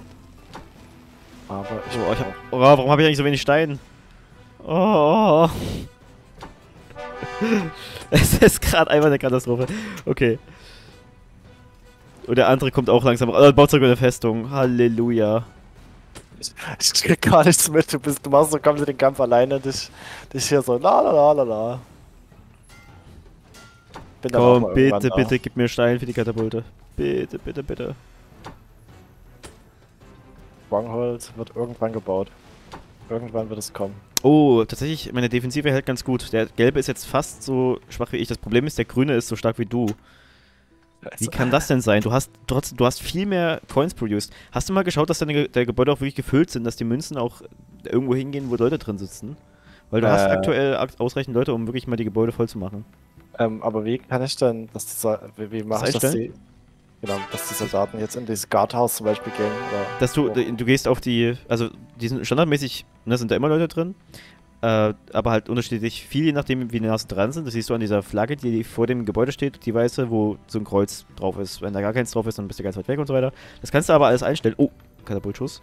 Aber ich oh, ich hab, oh, warum habe ich eigentlich so wenig Stein? Oh. Es ist gerade einmal eine Katastrophe. Okay. Und der andere kommt auch langsam. Oh, baut sogar eine Festung. Halleluja. Ich, ich krieg gar nichts mit. Du, bist, du machst so kommst du den Kampf alleine. Dich, dich hier so la la la la la. Bin Komm, bitte, bitte, da. Gib mir Stein für die Katapulte. Bitte, bitte, bitte. Stronghold wird irgendwann gebaut. Irgendwann wird es kommen. Oh, tatsächlich, meine Defensive hält ganz gut. Der Gelbe ist jetzt fast so schwach wie ich. Das Problem ist, der Grüne ist so stark wie du. Wie kann das denn sein? Du hast trotzdem, du hast viel mehr Coins produced. Hast du mal geschaut, dass deine Ge der Gebäude auch wirklich gefüllt sind, dass die Münzen auch irgendwo hingehen, wo Leute drin sitzen? Weil du äh, hast aktuell ausreichend Leute, um wirklich mal die Gebäude voll zu machen. Ähm, aber wie kann ich denn, dass dieser, wie, wie mache ich das? Genau, dass die Soldaten jetzt in dieses Guardhouse zum Beispiel gehen. Oder dass du, so. du gehst auf die, also die sind standardmäßig, ne, sind da immer Leute drin. Äh, aber halt unterschiedlich viel, je nachdem wie nah sie dran sind. Das siehst du an dieser Flagge, die vor dem Gebäude steht, die weiße, wo so ein Kreuz drauf ist. Wenn da gar keins drauf ist, dann bist du ganz weit weg und so weiter. Das kannst du aber alles einstellen. Oh, Katapultschuss.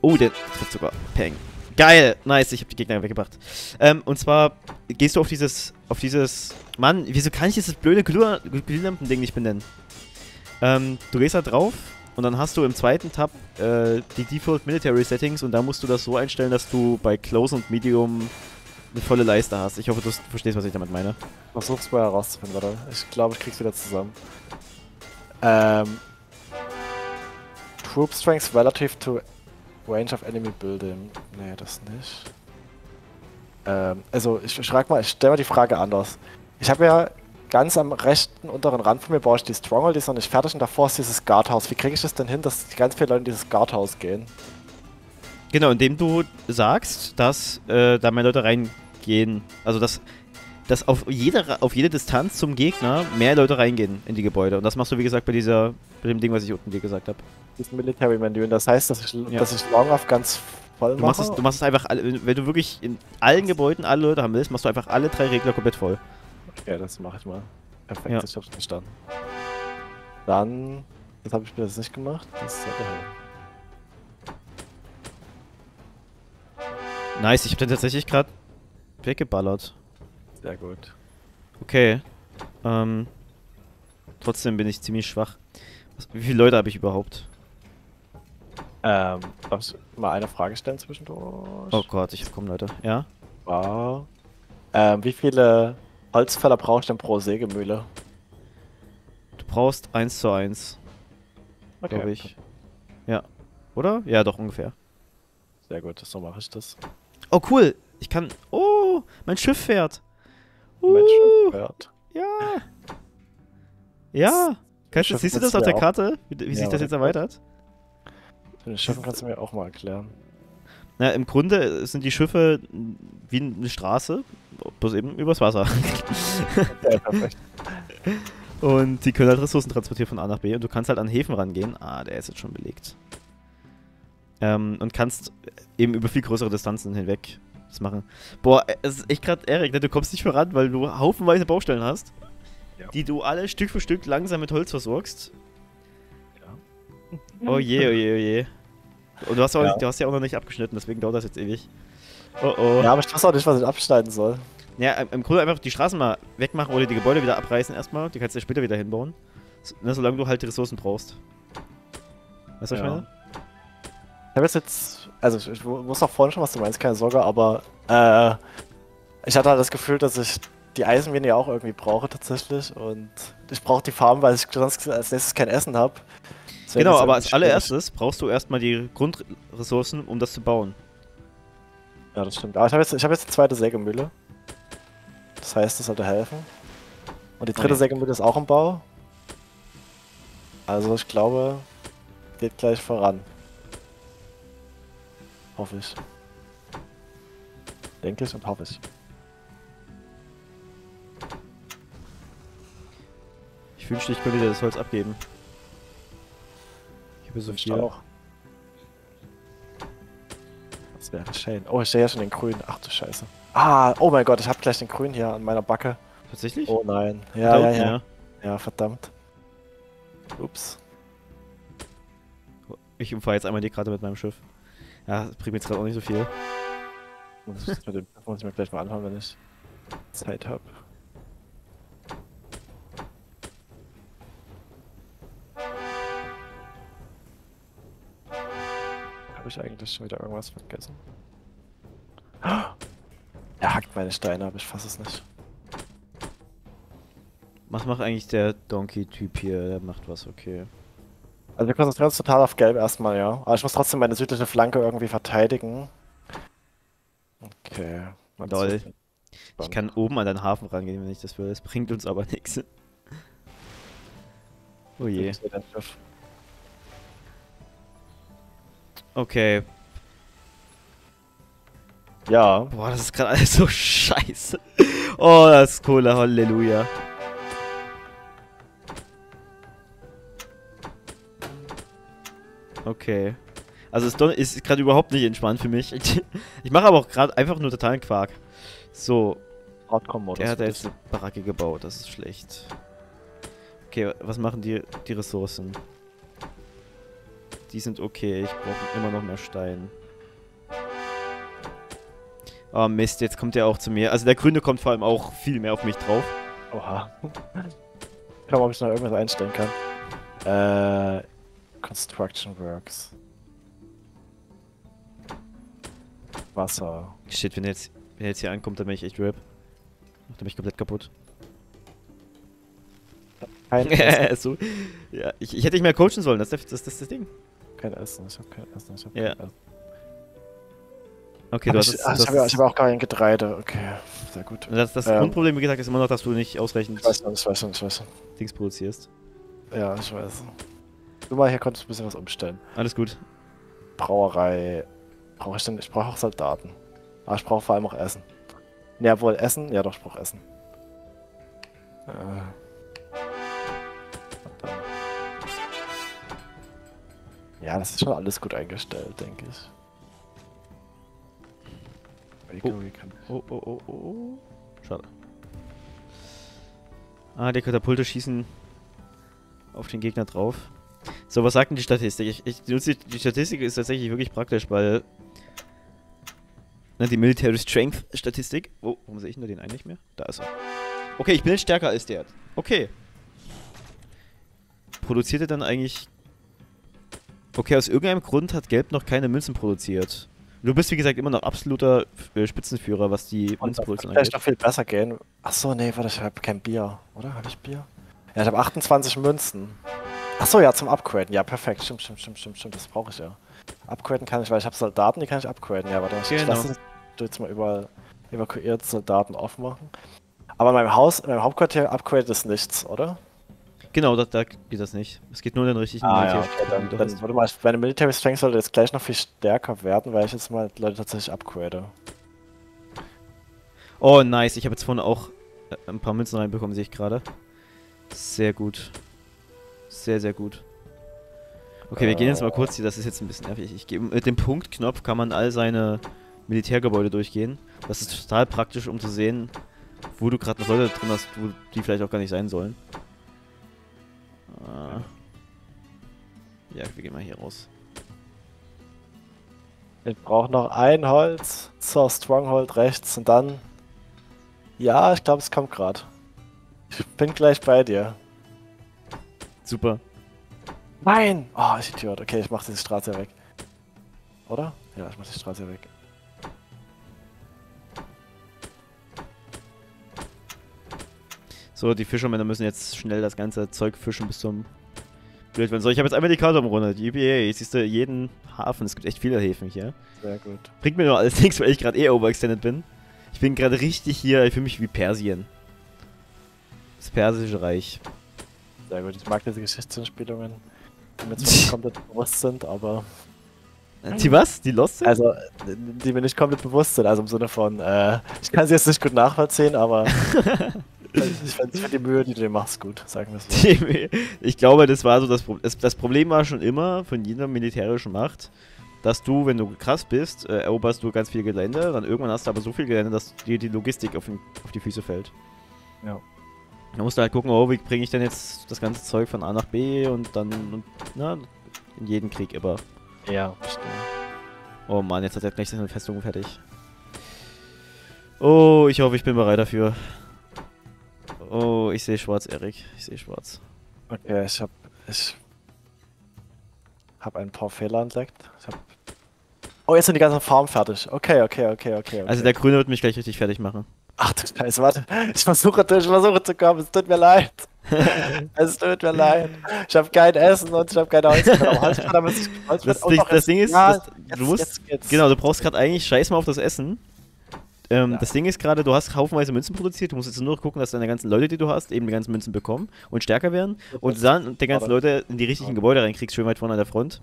Oh, der trifft sogar. Peng. Geil, nice, ich habe die Gegner weggebracht. Ähm, und zwar gehst du auf dieses, auf dieses, Mann, wieso kann ich dieses blöde Glühlampen-Ding nicht benennen? Ähm, du gehst da drauf und dann hast du im zweiten Tab äh, die Default Military Settings und da musst du das so einstellen, dass du bei Close und Medium eine volle Leiste hast. Ich hoffe, du verstehst, was ich damit meine. Versuch's mal herauszufinden, warte. Ich glaube, ich krieg's wieder zusammen. Ähm... Troop Strength relative to Range of Enemy Building. Nee, das nicht. Ähm, also ich frag mal, ich stell mal die Frage anders. Ich habe ja ganz am rechten unteren Rand von mir baue ich die Stronghold, die ist noch nicht fertig und davor ist dieses Guardhouse. Wie kriege ich das denn hin, dass ganz viele Leute in dieses Guardhouse gehen? Genau, indem du sagst, dass äh, da mehr Leute reingehen. Also dass, dass auf jede, auf jede Distanz zum Gegner mehr Leute reingehen in die Gebäude. Und das machst du wie gesagt bei dieser, bei dem Ding, was ich unten dir gesagt habe. Dieses Military-Menü, und das heißt, dass ich, ja. dass ich Long auf ganz voll mache. Du machst es, du machst es einfach, alle, wenn du wirklich in allen Gebäuden alle Leute haben willst, machst du einfach alle drei Regler komplett voll. Ja, das mache ich mal. Perfekt, ja. Ich hab's verstanden. Dann, das habe ich mir jetzt nicht gemacht, das ist ja der Hölle. Nice, ich hab den tatsächlich gerade weggeballert. Sehr gut. Okay, ähm, trotzdem bin ich ziemlich schwach. Was, wie viele Leute habe ich überhaupt? Ähm, darf ich mal eine Frage stellen zwischendurch? Oh Gott, ich komm Leute, ja? Wow. Ähm, wie viele Holzfäller brauchst du denn pro Sägemühle? Du brauchst eins zu eins. Okay. Glaube ich. Ja. Oder? Ja, doch ungefähr. Sehr gut, so mache ich das. Oh cool, ich kann... Oh, mein Schiff fährt. Uh, mein Schiff fährt. Ja. Ja. Kannst du, siehst du das auf der Karte? Wie, wie ja, sich das jetzt erweitert? Den Schiffen kannst du mir auch mal erklären. Na, im Grunde sind die Schiffe wie eine Straße, bloß eben übers Wasser. Ja, perfekt. Und die können halt Ressourcen transportieren von A nach B und du kannst halt an Häfen rangehen. Ah, der ist jetzt schon belegt. Ähm, und kannst eben über viel größere Distanzen hinweg das machen. Boah, es ist echt gerade, Erik, ne? Du kommst nicht voran, weil du haufenweise Baustellen hast, ja, die du alle Stück für Stück langsam mit Holz versorgst. Ja. Oh je, oh je, oh je. Und du hast, auch ja. Nicht, du hast ja auch noch nicht abgeschnitten, deswegen dauert das jetzt ewig. Oh oh. Ja, aber ich weiß auch nicht, was ich abschneiden soll. Ja, im Grunde einfach die Straßen mal wegmachen oder die Gebäude wieder abreißen erstmal. Die kannst du ja später wieder hinbauen. So, ne, solange du halt die Ressourcen brauchst. Weißt du, ja. Was ich meine? Ich hab jetzt jetzt... Also ich, ich muss auch vorhin schon, was du meinst, keine Sorge, aber... Äh, ich hatte halt das Gefühl, dass ich die Eisenmine ja auch irgendwie brauche tatsächlich. Und ich brauche die Farm, weil ich sonst als nächstes kein Essen habe. Genau, aber als allererstes brauchst du erstmal die Grundressourcen, um das zu bauen. Ja, das stimmt. Aber ich habe jetzt, hab jetzt die zweite Sägemühle. Das heißt, das sollte helfen. Und die dritte okay. Sägemühle ist auch im Bau. Also ich glaube, geht gleich voran. Hoffe ich. Denke ich und hoffe ich. Ich wünschte, ich könnte dir das Holz abgeben. Ich auch. Das wäre schön. Oh, ich sehe ja schon den grünen. Ach du Scheiße. Ah, oh mein Gott, ich habe gleich den grünen hier an meiner Backe. Tatsächlich? Oh nein. Ja, ja, ja, ja. Ja, verdammt. Ups. Ich umfahre jetzt einmal die gerade mit meinem Schiff. Ja, das bringt mir jetzt gerade auch nicht so viel. Das muss, mit dem, das muss ich mir gleich mal anhören, wenn ich Zeit habe. Habe ich eigentlich schon wieder irgendwas vergessen? Er hackt meine Steine, aber ich fasse es nicht. Was macht eigentlich der Donkey-Typ hier? Der macht was, okay. Also wir konzentrieren uns total auf Gelb erstmal, ja. Aber ich muss trotzdem meine südliche Flanke irgendwie verteidigen. Okay. Lol. Ich kann oben an den Hafen rangehen, wenn ich das will. Das bringt uns aber nichts. Oh je. Okay. Ja. Boah, das ist gerade alles so scheiße. Oh, das ist cool, Halleluja. Okay. Also es ist, ist gerade überhaupt nicht entspannt für mich. Ich mache aber auch gerade einfach nur totalen Quark. So. Hardcore-Modus. Der hat da jetzt eine Baracke gebaut, das ist schlecht. Okay, was machen die, die Ressourcen? Die sind okay, ich brauche immer noch mehr Stein. Oh Mist, jetzt kommt der auch zu mir. Also der Grüne kommt vor allem auch viel mehr auf mich drauf. Oha. Ich glaube, ob ich noch irgendwas einstellen kann. Äh... Construction Works. Wasser. Shit, wenn er jetzt, wenn er jetzt hier ankommt, dann bin ich echt RIP. Macht er mich komplett kaputt. Kein Essen. So. Ja, ich, ich hätte nicht mehr coachen sollen, das ist das, das, das Ding. Kein Essen, ich hab kein Essen, ich hab ja. kein Essen. Okay, aber du hast ich, das, ach, das ich habe hab auch kein Getreide, okay. Sehr gut. Das, das ähm, Grundproblem, wie gesagt, ist immer noch, dass du nicht ausreichend ich weiß, ich weiß, ich weiß. Dings produzierst. Ja, ich weiß. Du mal, hier konntest du ein bisschen was umstellen. Alles gut. Brauerei. Brauche ich denn? Ich brauche auch Soldaten. Aber ich brauche vor allem auch Essen. Ja, wohl Essen? Ja, doch, ich brauche Essen. Äh. Ja, das ist schon alles gut eingestellt, denke ich. Oh. oh, oh, oh, oh, oh. Schade. Ah, die Katapulte schießen auf den Gegner drauf. So, was sagt denn die Statistik? Ich, ich nutze die, die Statistik ist tatsächlich wirklich praktisch, weil... Ne, die Military Strength Statistik... Oh, warum sehe ich nur den einen nicht mehr? Da ist er. Okay, ich bin jetzt stärker als der. Okay. Produziert er dann eigentlich... Okay, aus irgendeinem Grund hat Gelb noch keine Münzen produziert. Du bist, wie gesagt, immer noch absoluter Spitzenführer, was die Münzproduktion angeht. Das kann doch viel besser gehen. Achso, nee, warte, ich habe kein Bier. Oder? Habe ich Bier? Ja, ich habe achtundzwanzig Münzen. Achso, ja, zum Upgraden. Ja, perfekt. Stimmt, stimmt, stimmt, stimmt, stimmt. Das brauche ich ja. Upgraden kann ich, weil ich habe Soldaten, die kann ich upgraden. Ja, warte, genau. Ich lasse jetzt mal überall evakuiert Soldaten aufmachen. Aber in meinem Haus, in meinem Hauptquartier upgradet ist nichts, oder? Genau, da, da geht das nicht. Es geht nur den richtigen ah, Militär. Ja, okay, dann, dann, dann, warte mal, meine Military Strength sollte jetzt gleich noch viel stärker werden, weil ich jetzt mal Leute tatsächlich upgrade. Oh, nice. Ich habe jetzt vorhin auch ein paar Münzen reinbekommen, sehe ich gerade. Sehr gut. Sehr, sehr gut. Okay, wir gehen jetzt mal kurz hier, das ist jetzt ein bisschen nervig. Ich gebe, mit dem Punktknopf kann man all seine Militärgebäude durchgehen. Das ist total praktisch, um zu sehen, wo du gerade noch Leute drin hast, wo die vielleicht auch gar nicht sein sollen. Ah. Ja, wir gehen mal hier raus. Ich brauche noch ein Holz zur Stronghold rechts und dann... Ja, ich glaube, es kommt gerade. Ich bin gleich bei dir. Super. Nein! Oh, ich Idiot. Okay, ich mach diese Straße weg. Oder? Ja, ich mach die Straße weg. So, die Fischermänner müssen jetzt schnell das ganze Zeug fischen bis zum... Blöd, wenn so. Ich habe jetzt einmal die Karte umrundet. Die E B A. Jetzt siehst du jeden Hafen. Es gibt echt viele Häfen hier. Sehr gut. Bringt mir nur alles nichts, weil ich gerade eh overextended bin. Ich bin gerade richtig hier. Ich fühle mich wie Persien. Das Persische Reich. Sehr gut, ich mag diese Geschichtsanspielungen, die mir zwar nicht komplett bewusst sind, aber... Die was? Die Lost sind? Also, die mir nicht komplett bewusst sind, also im Sinne von, äh, ich kann sie jetzt nicht gut nachvollziehen, aber... ich ich finde die Mühe, die du dir machst, gut, sagen wir es mal. Ich glaube, das war so das Problem. Das Problem war schon immer von jeder militärischen Macht, dass du, wenn du krass bist, äh, eroberst du ganz viel Gelände, dann irgendwann hast du aber so viel Gelände, dass dir die Logistik auf, den, auf die Füße fällt. Ja. Da musst du halt gucken, oh, wie bringe ich denn jetzt das ganze Zeug von A nach B und dann, und, na, in jeden Krieg immer. Ja, stimmt. Oh Mann, jetzt hat er gleich seine Festung fertig. Oh, ich hoffe, ich bin bereit dafür. Oh, ich sehe schwarz, Erik. Ich sehe schwarz. Okay, ich hab... Ich hab ein paar Fehler entdeckt. Ich hab... Oh, jetzt sind die ganzen Farben fertig. Okay, okay, okay, okay. Also okay. Der Grüne wird mich gleich richtig fertig machen. Ach du Scheiße, warte. Ich versuche, ich versuche zu kommen. Es tut mir leid. Es tut mir leid. Ich habe kein Essen und ich habe keine Holzbretter. Das, das, oh, das Ding ist, ja, das, jetzt, du musst, jetzt genau, du brauchst gerade eigentlich scheiß mal auf das Essen. Ähm, ja. Das Ding ist gerade, du hast haufenweise Münzen produziert. Du musst jetzt nur gucken, dass deine ganzen Leute, die du hast, eben die ganzen Münzen bekommen und stärker werden. Und dann die ganzen Leute in die richtigen ja. Gebäude reinkriegst, schön weit vorne an der Front.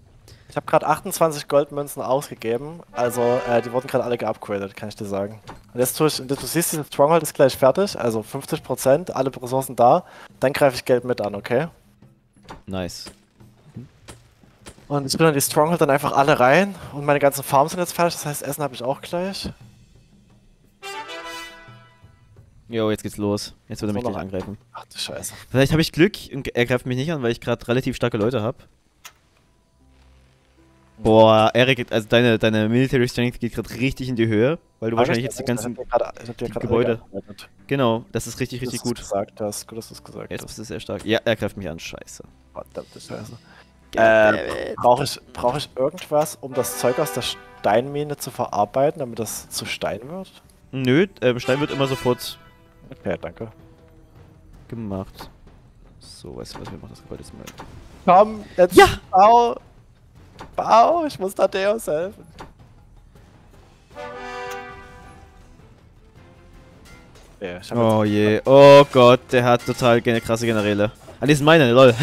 Ich habe gerade achtundzwanzig Goldmünzen ausgegeben, also äh, die wurden gerade alle geupgradet, kann ich dir sagen. Und jetzt tue ich, du siehst, dieses Stronghold ist gleich fertig, also fünfzig Prozent, alle Ressourcen da, dann greife ich Geld mit an, okay? Nice. Und ich bin in die Stronghold dann einfach alle rein und meine ganzen Farms sind jetzt fertig, das heißt Essen habe ich auch gleich. Jo, jetzt geht's los. Jetzt wird er mich gleich angreifen. Ach du Scheiße. Vielleicht habe ich Glück und er greift mich nicht an, weil ich gerade relativ starke Leute habe. Boah, Erik, also deine, deine Military Strength geht gerade richtig in die Höhe, weil du ah, wahrscheinlich jetzt die ganzen grad, die Gebäude... Genau, das ist richtig, richtig gut. Gesagt hast, gut, dass du es gesagt hast. Jetzt bist du sehr stark. Ja, er greift mich an, scheiße. Verdammte Scheiße. Äh, brauche ich, brauch ich irgendwas, um das Zeug aus der Steinmine zu verarbeiten, damit das zu Stein wird? Nö, äh, Stein wird immer sofort... Okay, danke. Gemacht. So, weißt du was, wir machen das Gebäude jetzt mal. Komm, jetzt... Ja! Au. Wow, ich muss Taddeus helfen. Ja, ich oh je, oh Gott, der hat total krasse Generäle. Ah, die sind meine, lol.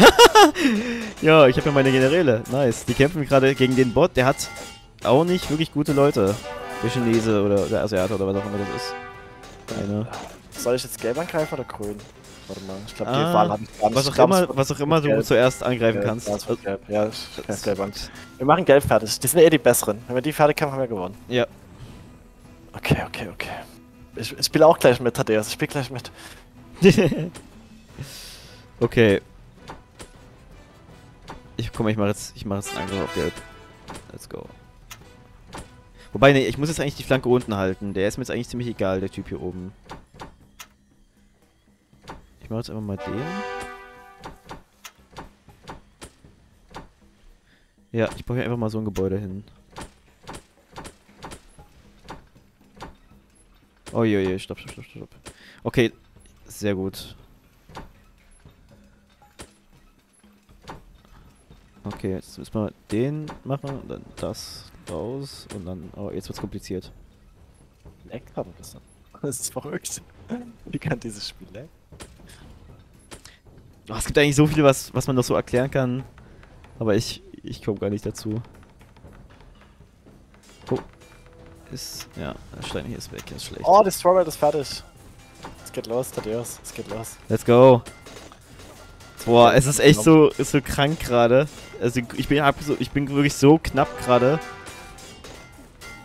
Ja, ich habe ja meine Generäle. Nice. Die kämpfen gerade gegen den Bot. Der hat auch nicht wirklich gute Leute. Der Chinese oder der Asiate oder was auch immer das ist. Keine. Soll ich jetzt gelb angreifen oder grün? Warte mal, ich glaube, die ah, Wahl habe ich gar nicht. Was auch immer, was auch immer du gelb. zuerst angreifen gelb, kannst. Also, gelb. Ja, ich das gelb Angst. Wir machen gelb fertig. Die sind eh die besseren. Wenn wir die fertig haben, haben wir gewonnen. Ja. Okay, okay, okay. Ich, ich spiele auch gleich mit, Taddeus. Ich spiele gleich mit. Okay. Ich guck mal, ich mache jetzt, ich mach jetzt einen Angriff auf gelb. Let's go. Wobei, nee, ich muss jetzt eigentlich die Flanke unten halten. Der ist mir jetzt eigentlich ziemlich egal, der Typ hier oben. Ich mach jetzt einfach mal den. Ja, ich brauche einfach mal so ein Gebäude hin. Oh je, je, stopp, stopp, stopp, stopp. Okay, sehr gut. Okay, jetzt müssen wir den machen und dann das raus und dann. Oh, jetzt wird's kompliziert. Leck haben wir das dann. Das ist verrückt. Wie kann dieses Spiel leck? Oh, es gibt eigentlich so viel, was, was man noch so erklären kann. Aber ich, ich komme gar nicht dazu. Oh. Ist. Ja, der Stein hier ist weg, das ist schlecht. Oh, das Stronghold ist fertig. Es geht los, Taddeus. Es geht los. Let's go. Boah, es ist echt so, ist so krank gerade. Also ich bin, ich bin wirklich so knapp gerade.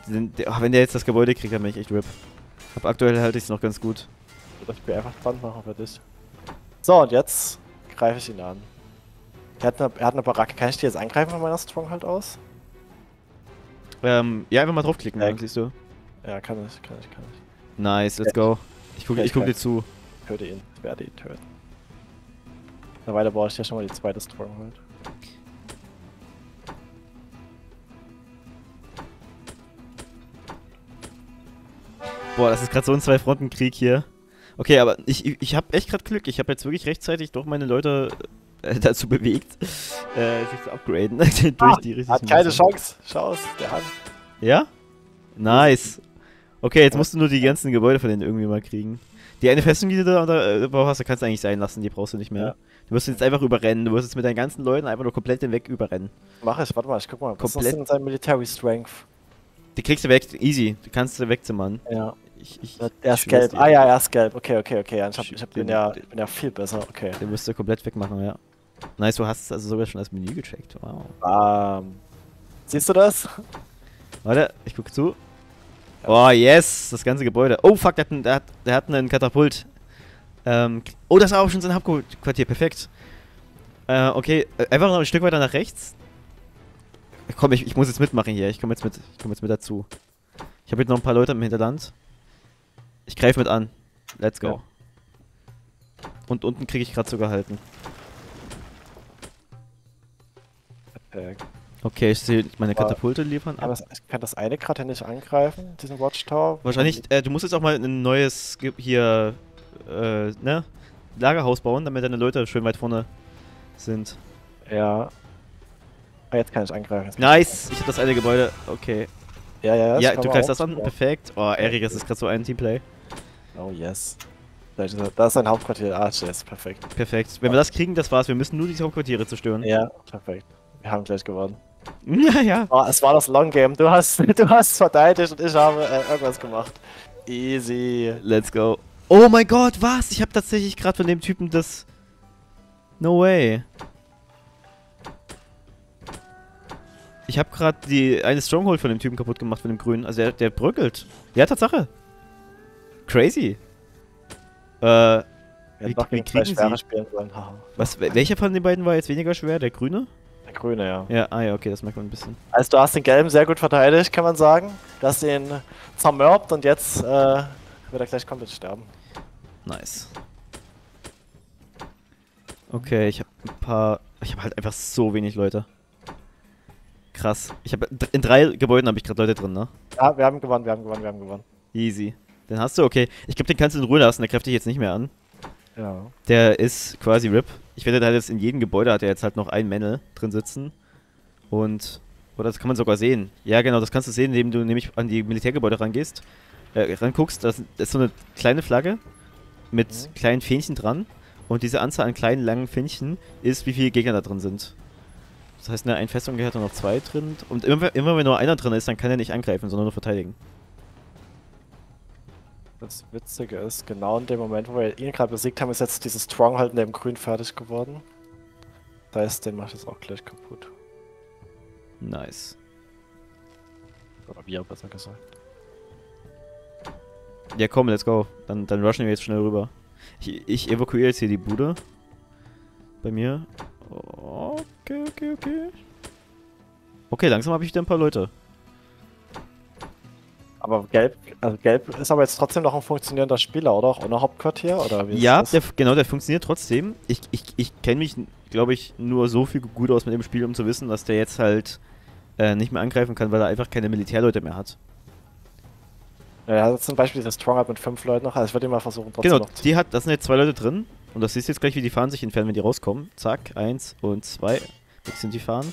Oh, wenn der jetzt das Gebäude kriegt, dann bin ich echt RIP. Aber aktuell halte ich es noch ganz gut. Ich bin einfach dran machen für dich. So, und jetzt greife ich ihn an. Er hat eine, er hat eine Baracke. Kann ich die jetzt angreifen von meiner Stronghold aus? Ähm, ja, einfach mal draufklicken, dann, siehst du. Ja, kann ich, kann ich, kann ich. Nice, let's go. Ich gucke guck dir zu. Ich töte ihn, ich werde ihn töten. Mittlerweile brauche ich ja schon mal die zweite Stronghold. Boah, das ist gerade so ein Zwei-Fronten-Krieg hier. Okay, aber ich, ich habe echt gerade Glück. Ich habe jetzt wirklich rechtzeitig doch meine Leute äh, dazu bewegt, äh, sich zu upgraden. durch ah, die richtigen hat keine Masse. Chance. Schau es, der hat. Ja? Nice. Okay, jetzt musst du nur die ganzen Gebäude von denen irgendwie mal kriegen. Die eine Festung, die du da brauchst, da kannst du eigentlich sein lassen. Die brauchst du nicht mehr. Ja. Du wirst jetzt einfach überrennen. Du wirst jetzt mit deinen ganzen Leuten einfach nur komplett hinweg überrennen. Mach ich, warte mal, ich guck mal. Was ist denn sein Military Strength? Die kriegst du weg, easy. Die kannst du wegzimmern. Ja. Ich, ich, er ist gelb. Ah ja, er ist gelb. Okay, okay, okay. Ja, ich, hab, ich hab den, den ja, bin ja viel besser. Okay. Den müsst ihr komplett wegmachen, ja. Nice, du hast also sogar schon das Menü gecheckt. Wow. Um, Siehst du das? Warte, ich guck zu. Oh, yes, das ganze Gebäude. Oh, fuck, der hat, einen, der hat, der hat einen Katapult. Ähm, oh, das war auch schon sein Hauptquartier, perfekt. Äh, okay, einfach noch ein Stück weiter nach rechts. Komm, ich, ich muss jetzt mitmachen hier, ich komme jetzt mit, ich komm jetzt mit dazu. Ich habe jetzt noch ein paar Leute im Hinterland. Ich greife mit an. Let's go. Ja. Und unten kriege ich gerade sogar halten. Perfekt. Okay, ich sehe meine Katapulte liefern. Aber ich kann das eine gerade nicht angreifen, diesen Watchtower. Wahrscheinlich, äh, du musst jetzt auch mal ein neues hier, äh, ne? Lagerhaus bauen, damit deine Leute schön weit vorne sind. Ja. Ah, jetzt kann ich angreifen. Jetzt nice! Ich hab das eine Gebäude. Okay. Ja, ja, ja. Ja, du greifst das an. Ja. Perfekt. Oh, Erik, das ist gerade so ein Teamplay. Oh, yes. Das ist ein Hauptquartier. Ah, yes. Perfekt. Perfekt. Wenn ja. wir das kriegen, das war's. Wir müssen nur diese Hauptquartiere zerstören. Ja, perfekt. Wir haben gleich gewonnen. Ja, ja. Oh, es war das Long Game. Du hast, du hast verteidigt und ich habe äh, irgendwas gemacht. Easy. Let's go. Oh mein Gott, was? Ich habe tatsächlich gerade von dem Typen das... No way. Ich habe gerade die eine Stronghold von dem Typen kaputt gemacht, von dem Grünen. Also der, der bröckelt. Ja, Tatsache. Crazy. Äh... Wie, wie kriegen sie? Was, welcher von den beiden war jetzt weniger schwer? Der Grüne? Der Grüne, ja. Ja, ah ja, okay, das merkt man ein bisschen. Also du hast den Gelben sehr gut verteidigt, kann man sagen. Du hast ihn zermürbt und jetzt äh, wird er gleich komplett sterben. Nice. Okay, ich habe ein paar... Ich habe halt einfach so wenig Leute. Krass. Ich habe in drei Gebäuden habe ich gerade Leute drin, ne? Ja, wir haben gewonnen, wir haben gewonnen, wir haben gewonnen. Easy. Den hast du, okay. Ich glaube, den kannst du in Ruhe lassen, der greift dich jetzt nicht mehr an. Ja. Der ist quasi R I P. Ich werde halt jetzt in jedem Gebäude hat er jetzt halt noch einen Männle drin sitzen. Und... Oder das kann man sogar sehen. Ja genau, das kannst du sehen, indem du nämlich an die Militärgebäude rangehst. Äh, ranguckst, das ist so eine kleine Flagge mit mhm. kleinen Fähnchen dran. Und diese Anzahl an kleinen, langen Fähnchen ist, wie viele Gegner da drin sind. Das heißt, eine Festung gehört dann noch zwei drin. Und immer, immer wenn nur einer drin ist, dann kann er nicht angreifen, sondern nur verteidigen. Das Witzige ist, genau in dem Moment, wo wir ihn gerade besiegt haben, ist jetzt dieses Stronghold neben Grün fertig geworden. Das heißt, den macht es auch gleich kaputt. Nice. Oder wir, besser gesagt. Ja komm, let's go. Dann, dann rushen wir jetzt schnell rüber. Ich, ich evakuiere jetzt hier die Bude. Bei mir. Okay, okay, okay. Okay, langsam habe ich wieder ein paar Leute. Aber Gelb, also Gelb ist aber jetzt trotzdem noch ein funktionierender Spieler, oder? Auch ohne Hauptquartier, oder wie ist ja, das? Der, genau, der funktioniert trotzdem. Ich, ich, ich kenne mich, glaube ich, nur so viel gut aus mit dem Spiel, um zu wissen, dass der jetzt halt äh, nicht mehr angreifen kann, weil er einfach keine Militärleute mehr hat. Ja, er hat jetzt zum Beispiel das Stronghold mit fünf Leuten noch, also ich würde mal versuchen, trotzdem genau, noch zu... Genau, da sind jetzt zwei Leute drin. Und das siehst du jetzt gleich, wie die Fahnen sich entfernen, wenn die rauskommen. Zack, eins und zwei. Weg sind die Fahnen.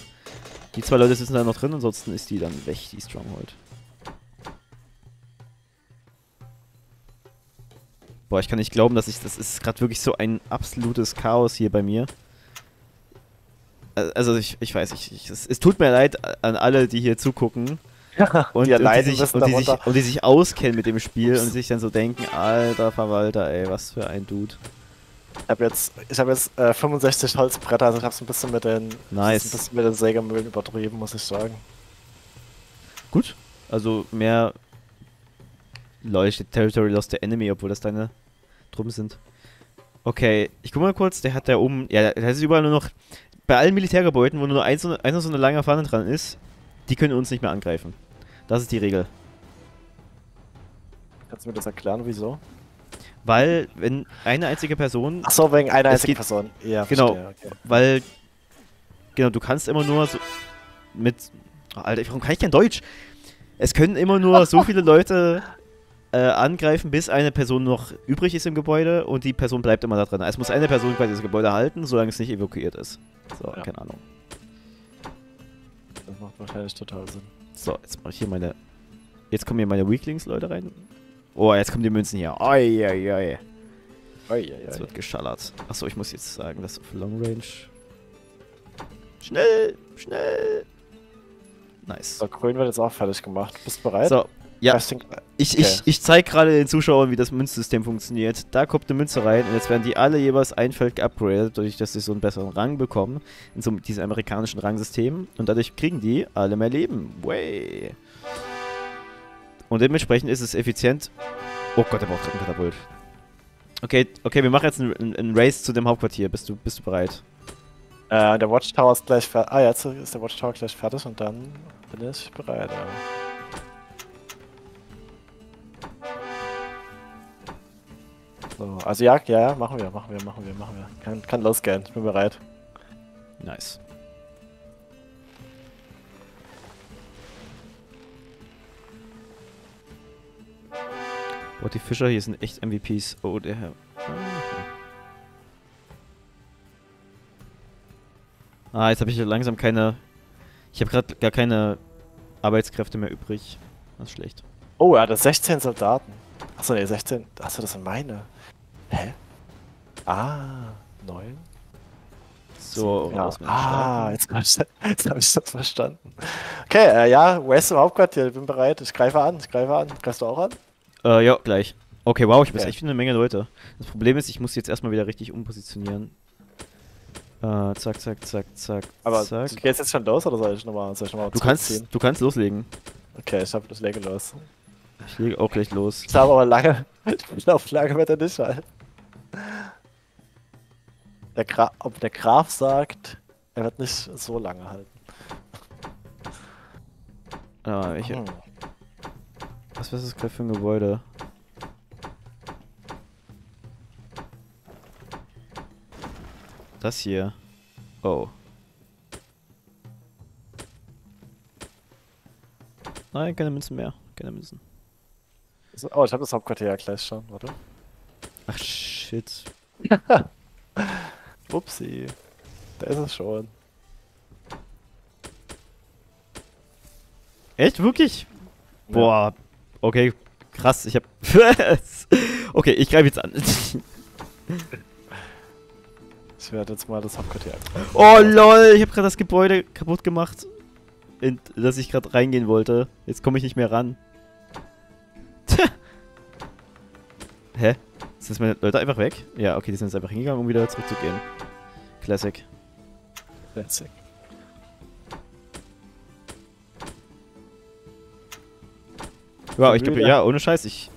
Die zwei Leute sitzen da noch drin, ansonsten ist die dann weg, die Stronghold. Boah, ich kann nicht glauben, dass ich... Das ist gerade wirklich so ein absolutes Chaos hier bei mir. Also ich, ich weiß, ich, ich, es, es tut mir leid an alle, die hier zugucken. Und die, und, die sich, und, die sich, und die sich auskennen mit dem Spiel. Ups. Und sich dann so denken, alter Verwalter, ey, was für ein Dude. Ich habe jetzt, ich hab jetzt äh, fünfundsechzig Holzbretter, also ich habe es ein bisschen mit den, nice. ein bisschen mit den Sägemühlen übertrieben, muss ich sagen. Gut, also mehr... Leuchtet Territory Lost the Enemy, obwohl das deine Truppen sind. Okay, ich guck mal kurz, der hat da oben... Ja, da ist überall nur noch... Bei allen Militärgebäuden, wo nur eins so eine, so eine lange Fahne dran ist, die können uns nicht mehr angreifen. Das ist die Regel. Kannst du mir das erklären, wieso? Weil, wenn eine einzige Person... Ach so, wegen einer einzigen Person. Ja, genau, verstehe, okay. Weil... Genau, du kannst immer nur so... Mit... Oh, Alter, warum kann ich kein Deutsch? Es können immer nur so viele Leute... Äh, angreifen, bis eine Person noch übrig ist im Gebäude und die Person bleibt immer da drin. Es muss eine Person quasi das Gebäude halten, solange es nicht evakuiert ist. So, ja. Keine Ahnung. Das macht wahrscheinlich total Sinn. So, jetzt mache ich hier meine... Jetzt kommen hier meine Weaklings, Leute, rein. Oh, jetzt kommen die Münzen hier. Oi, oi, oi. Oi, jetzt wird geschallert. Achso, ich muss jetzt sagen, das ist auf Long Range. Schnell, schnell. Nice. So, Grün wird jetzt auch fertig gemacht. Bist du bereit? So. Ja, ich, okay. ich, ich zeige gerade den Zuschauern, wie das Münzsystem funktioniert. Da kommt eine Münze rein und jetzt werden die alle jeweils ein Feld geupgradet, dadurch, dass sie so einen besseren Rang bekommen, in so diesem amerikanischen Rangsystem. Und dadurch kriegen die alle mehr Leben. Way. Und dementsprechend ist es effizient. Oh Gott, der braucht gerade ein Katapult. Okay, okay, wir machen jetzt einen ein Race zu dem Hauptquartier. Bist du, bist du bereit? Äh, der Watchtower ist gleich fertig. Ah, jetzt ist der Watchtower gleich fertig und dann bin ich bereit. Ja. So, also ja, ja, machen wir, machen wir, machen wir, machen wir. Kann, kann losgehen, ich bin bereit. Nice. Boah, die Fischer hier sind echt M V Ps. Oh, der Herr. Ah, jetzt habe ich langsam keine... Ich habe gerade gar keine Arbeitskräfte mehr übrig. Das ist schlecht. Oh, er hat sechzehn Soldaten. Achso, ne, sechzehn. Achso, das sind meine. Hä? Ah, neun. So, ja. Ah, jetzt habe ich, hab ich das verstanden. Okay, äh, ja, West im Hauptquartier, ich bin bereit. Ich greife an, ich greife an. Greifst du auch an? Äh, ja, gleich. Okay, wow, ich bin okay. echt eine Menge Leute. Das Problem ist, ich muss jetzt erstmal wieder richtig umpositionieren. Äh, zack, zack, zack, zack, Aber zack. Aber geht's jetzt schon los oder soll ich nochmal noch mal du kannst, du kannst loslegen. Okay, ich hab das lege los. Ich lege auch gleich los. Ich habe aber lange. Ich bin auf lange Wetter nicht, halt. Der Graf, ob der Graf sagt, er wird nicht so lange halten. Ah, ich. Hm. Was ist das gerade für ein Gebäude? Das hier. Oh. Nein, keine Münzen mehr. Keine Münzen. Oh, ich hab das Hauptquartier ja gleich schon, warte. Ach, shit. Upsi. Da ist es schon. Echt? Wirklich? Ja. Boah. Okay, krass, ich hab... okay, ich greife jetzt an. Ich werde jetzt mal das Hauptquartier angreifen. Oh lol, ich habe gerade das Gebäude kaputt gemacht, in das ich gerade reingehen wollte. Jetzt komme ich nicht mehr ran. Hä? Sind meine Leute einfach weg? Ja, okay, die sind jetzt einfach hingegangen, um wieder zurückzugehen. Classic. Classic. Wow, ich glaube, ja, ohne Scheiß, ich...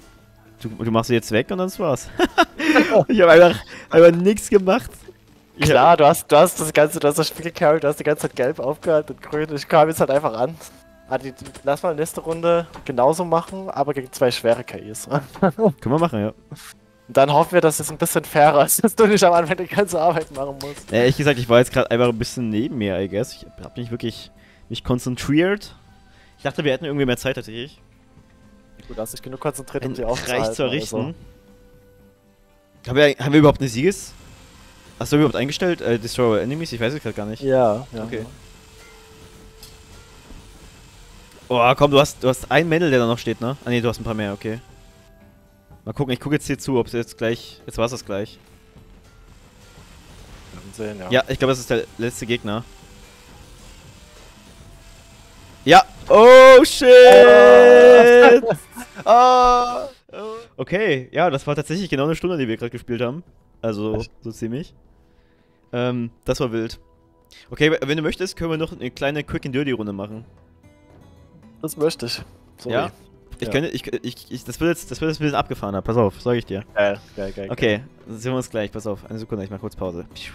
Du, du machst sie jetzt weg und das war's. Ich habe einfach, einfach nichts gemacht. Klar, du hast, du hast das ganze, du hast das Spiel gecarried, du hast die ganze Zeit gelb aufgehört und grün. Ich kam jetzt halt einfach an. Also, lass mal nächste Runde genauso machen, aber gegen zwei schwere K Is. Können wir machen, ja. Und dann hoffen wir, dass es ein bisschen fairer ist, dass du nicht am Anfang die ganze Arbeit machen musst. Ja, ehrlich gesagt, ich war jetzt gerade einfach ein bisschen neben mir, I guess. Ich hab nicht wirklich mich konzentriert. Ich dachte, wir hätten irgendwie mehr Zeit tatsächlich. Gut, hast dich genug konzentriert, um sie aufzuhalten. Reich zu errichten. Also. Haben, wir, haben wir überhaupt eine Sieges? Hast du überhaupt eingestellt? Äh, Destroy Enemies? Ich weiß es gerade gar nicht. Ja, ja. Okay. Oh, komm, du hast, du hast einen Mädel, der da noch steht, ne? Ah, ne, du hast ein paar mehr, okay. Mal gucken, ich gucke jetzt hier zu, ob es jetzt gleich... Jetzt war es das gleich. Sehen, ja. Ja, ich glaube, das ist der letzte Gegner. Ja! Oh, shit! Oh. Oh. Okay, ja, das war tatsächlich genau eine Stunde, die wir gerade gespielt haben. Also, so ziemlich. Ähm, das war wild. Okay, wenn du möchtest, können wir noch eine kleine Quick-and-Dirty-Runde machen. Das möchte ich. Sorry. Ja? Ich ja. könnte, ich, ich, ich, das wird jetzt, das wird jetzt ein bisschen abgefahrener. Pass auf, sag ich dir. Geil, geil, geil. Okay, dann sehen wir uns gleich. Pass auf, eine Sekunde, ich mach kurz Pause. Piu.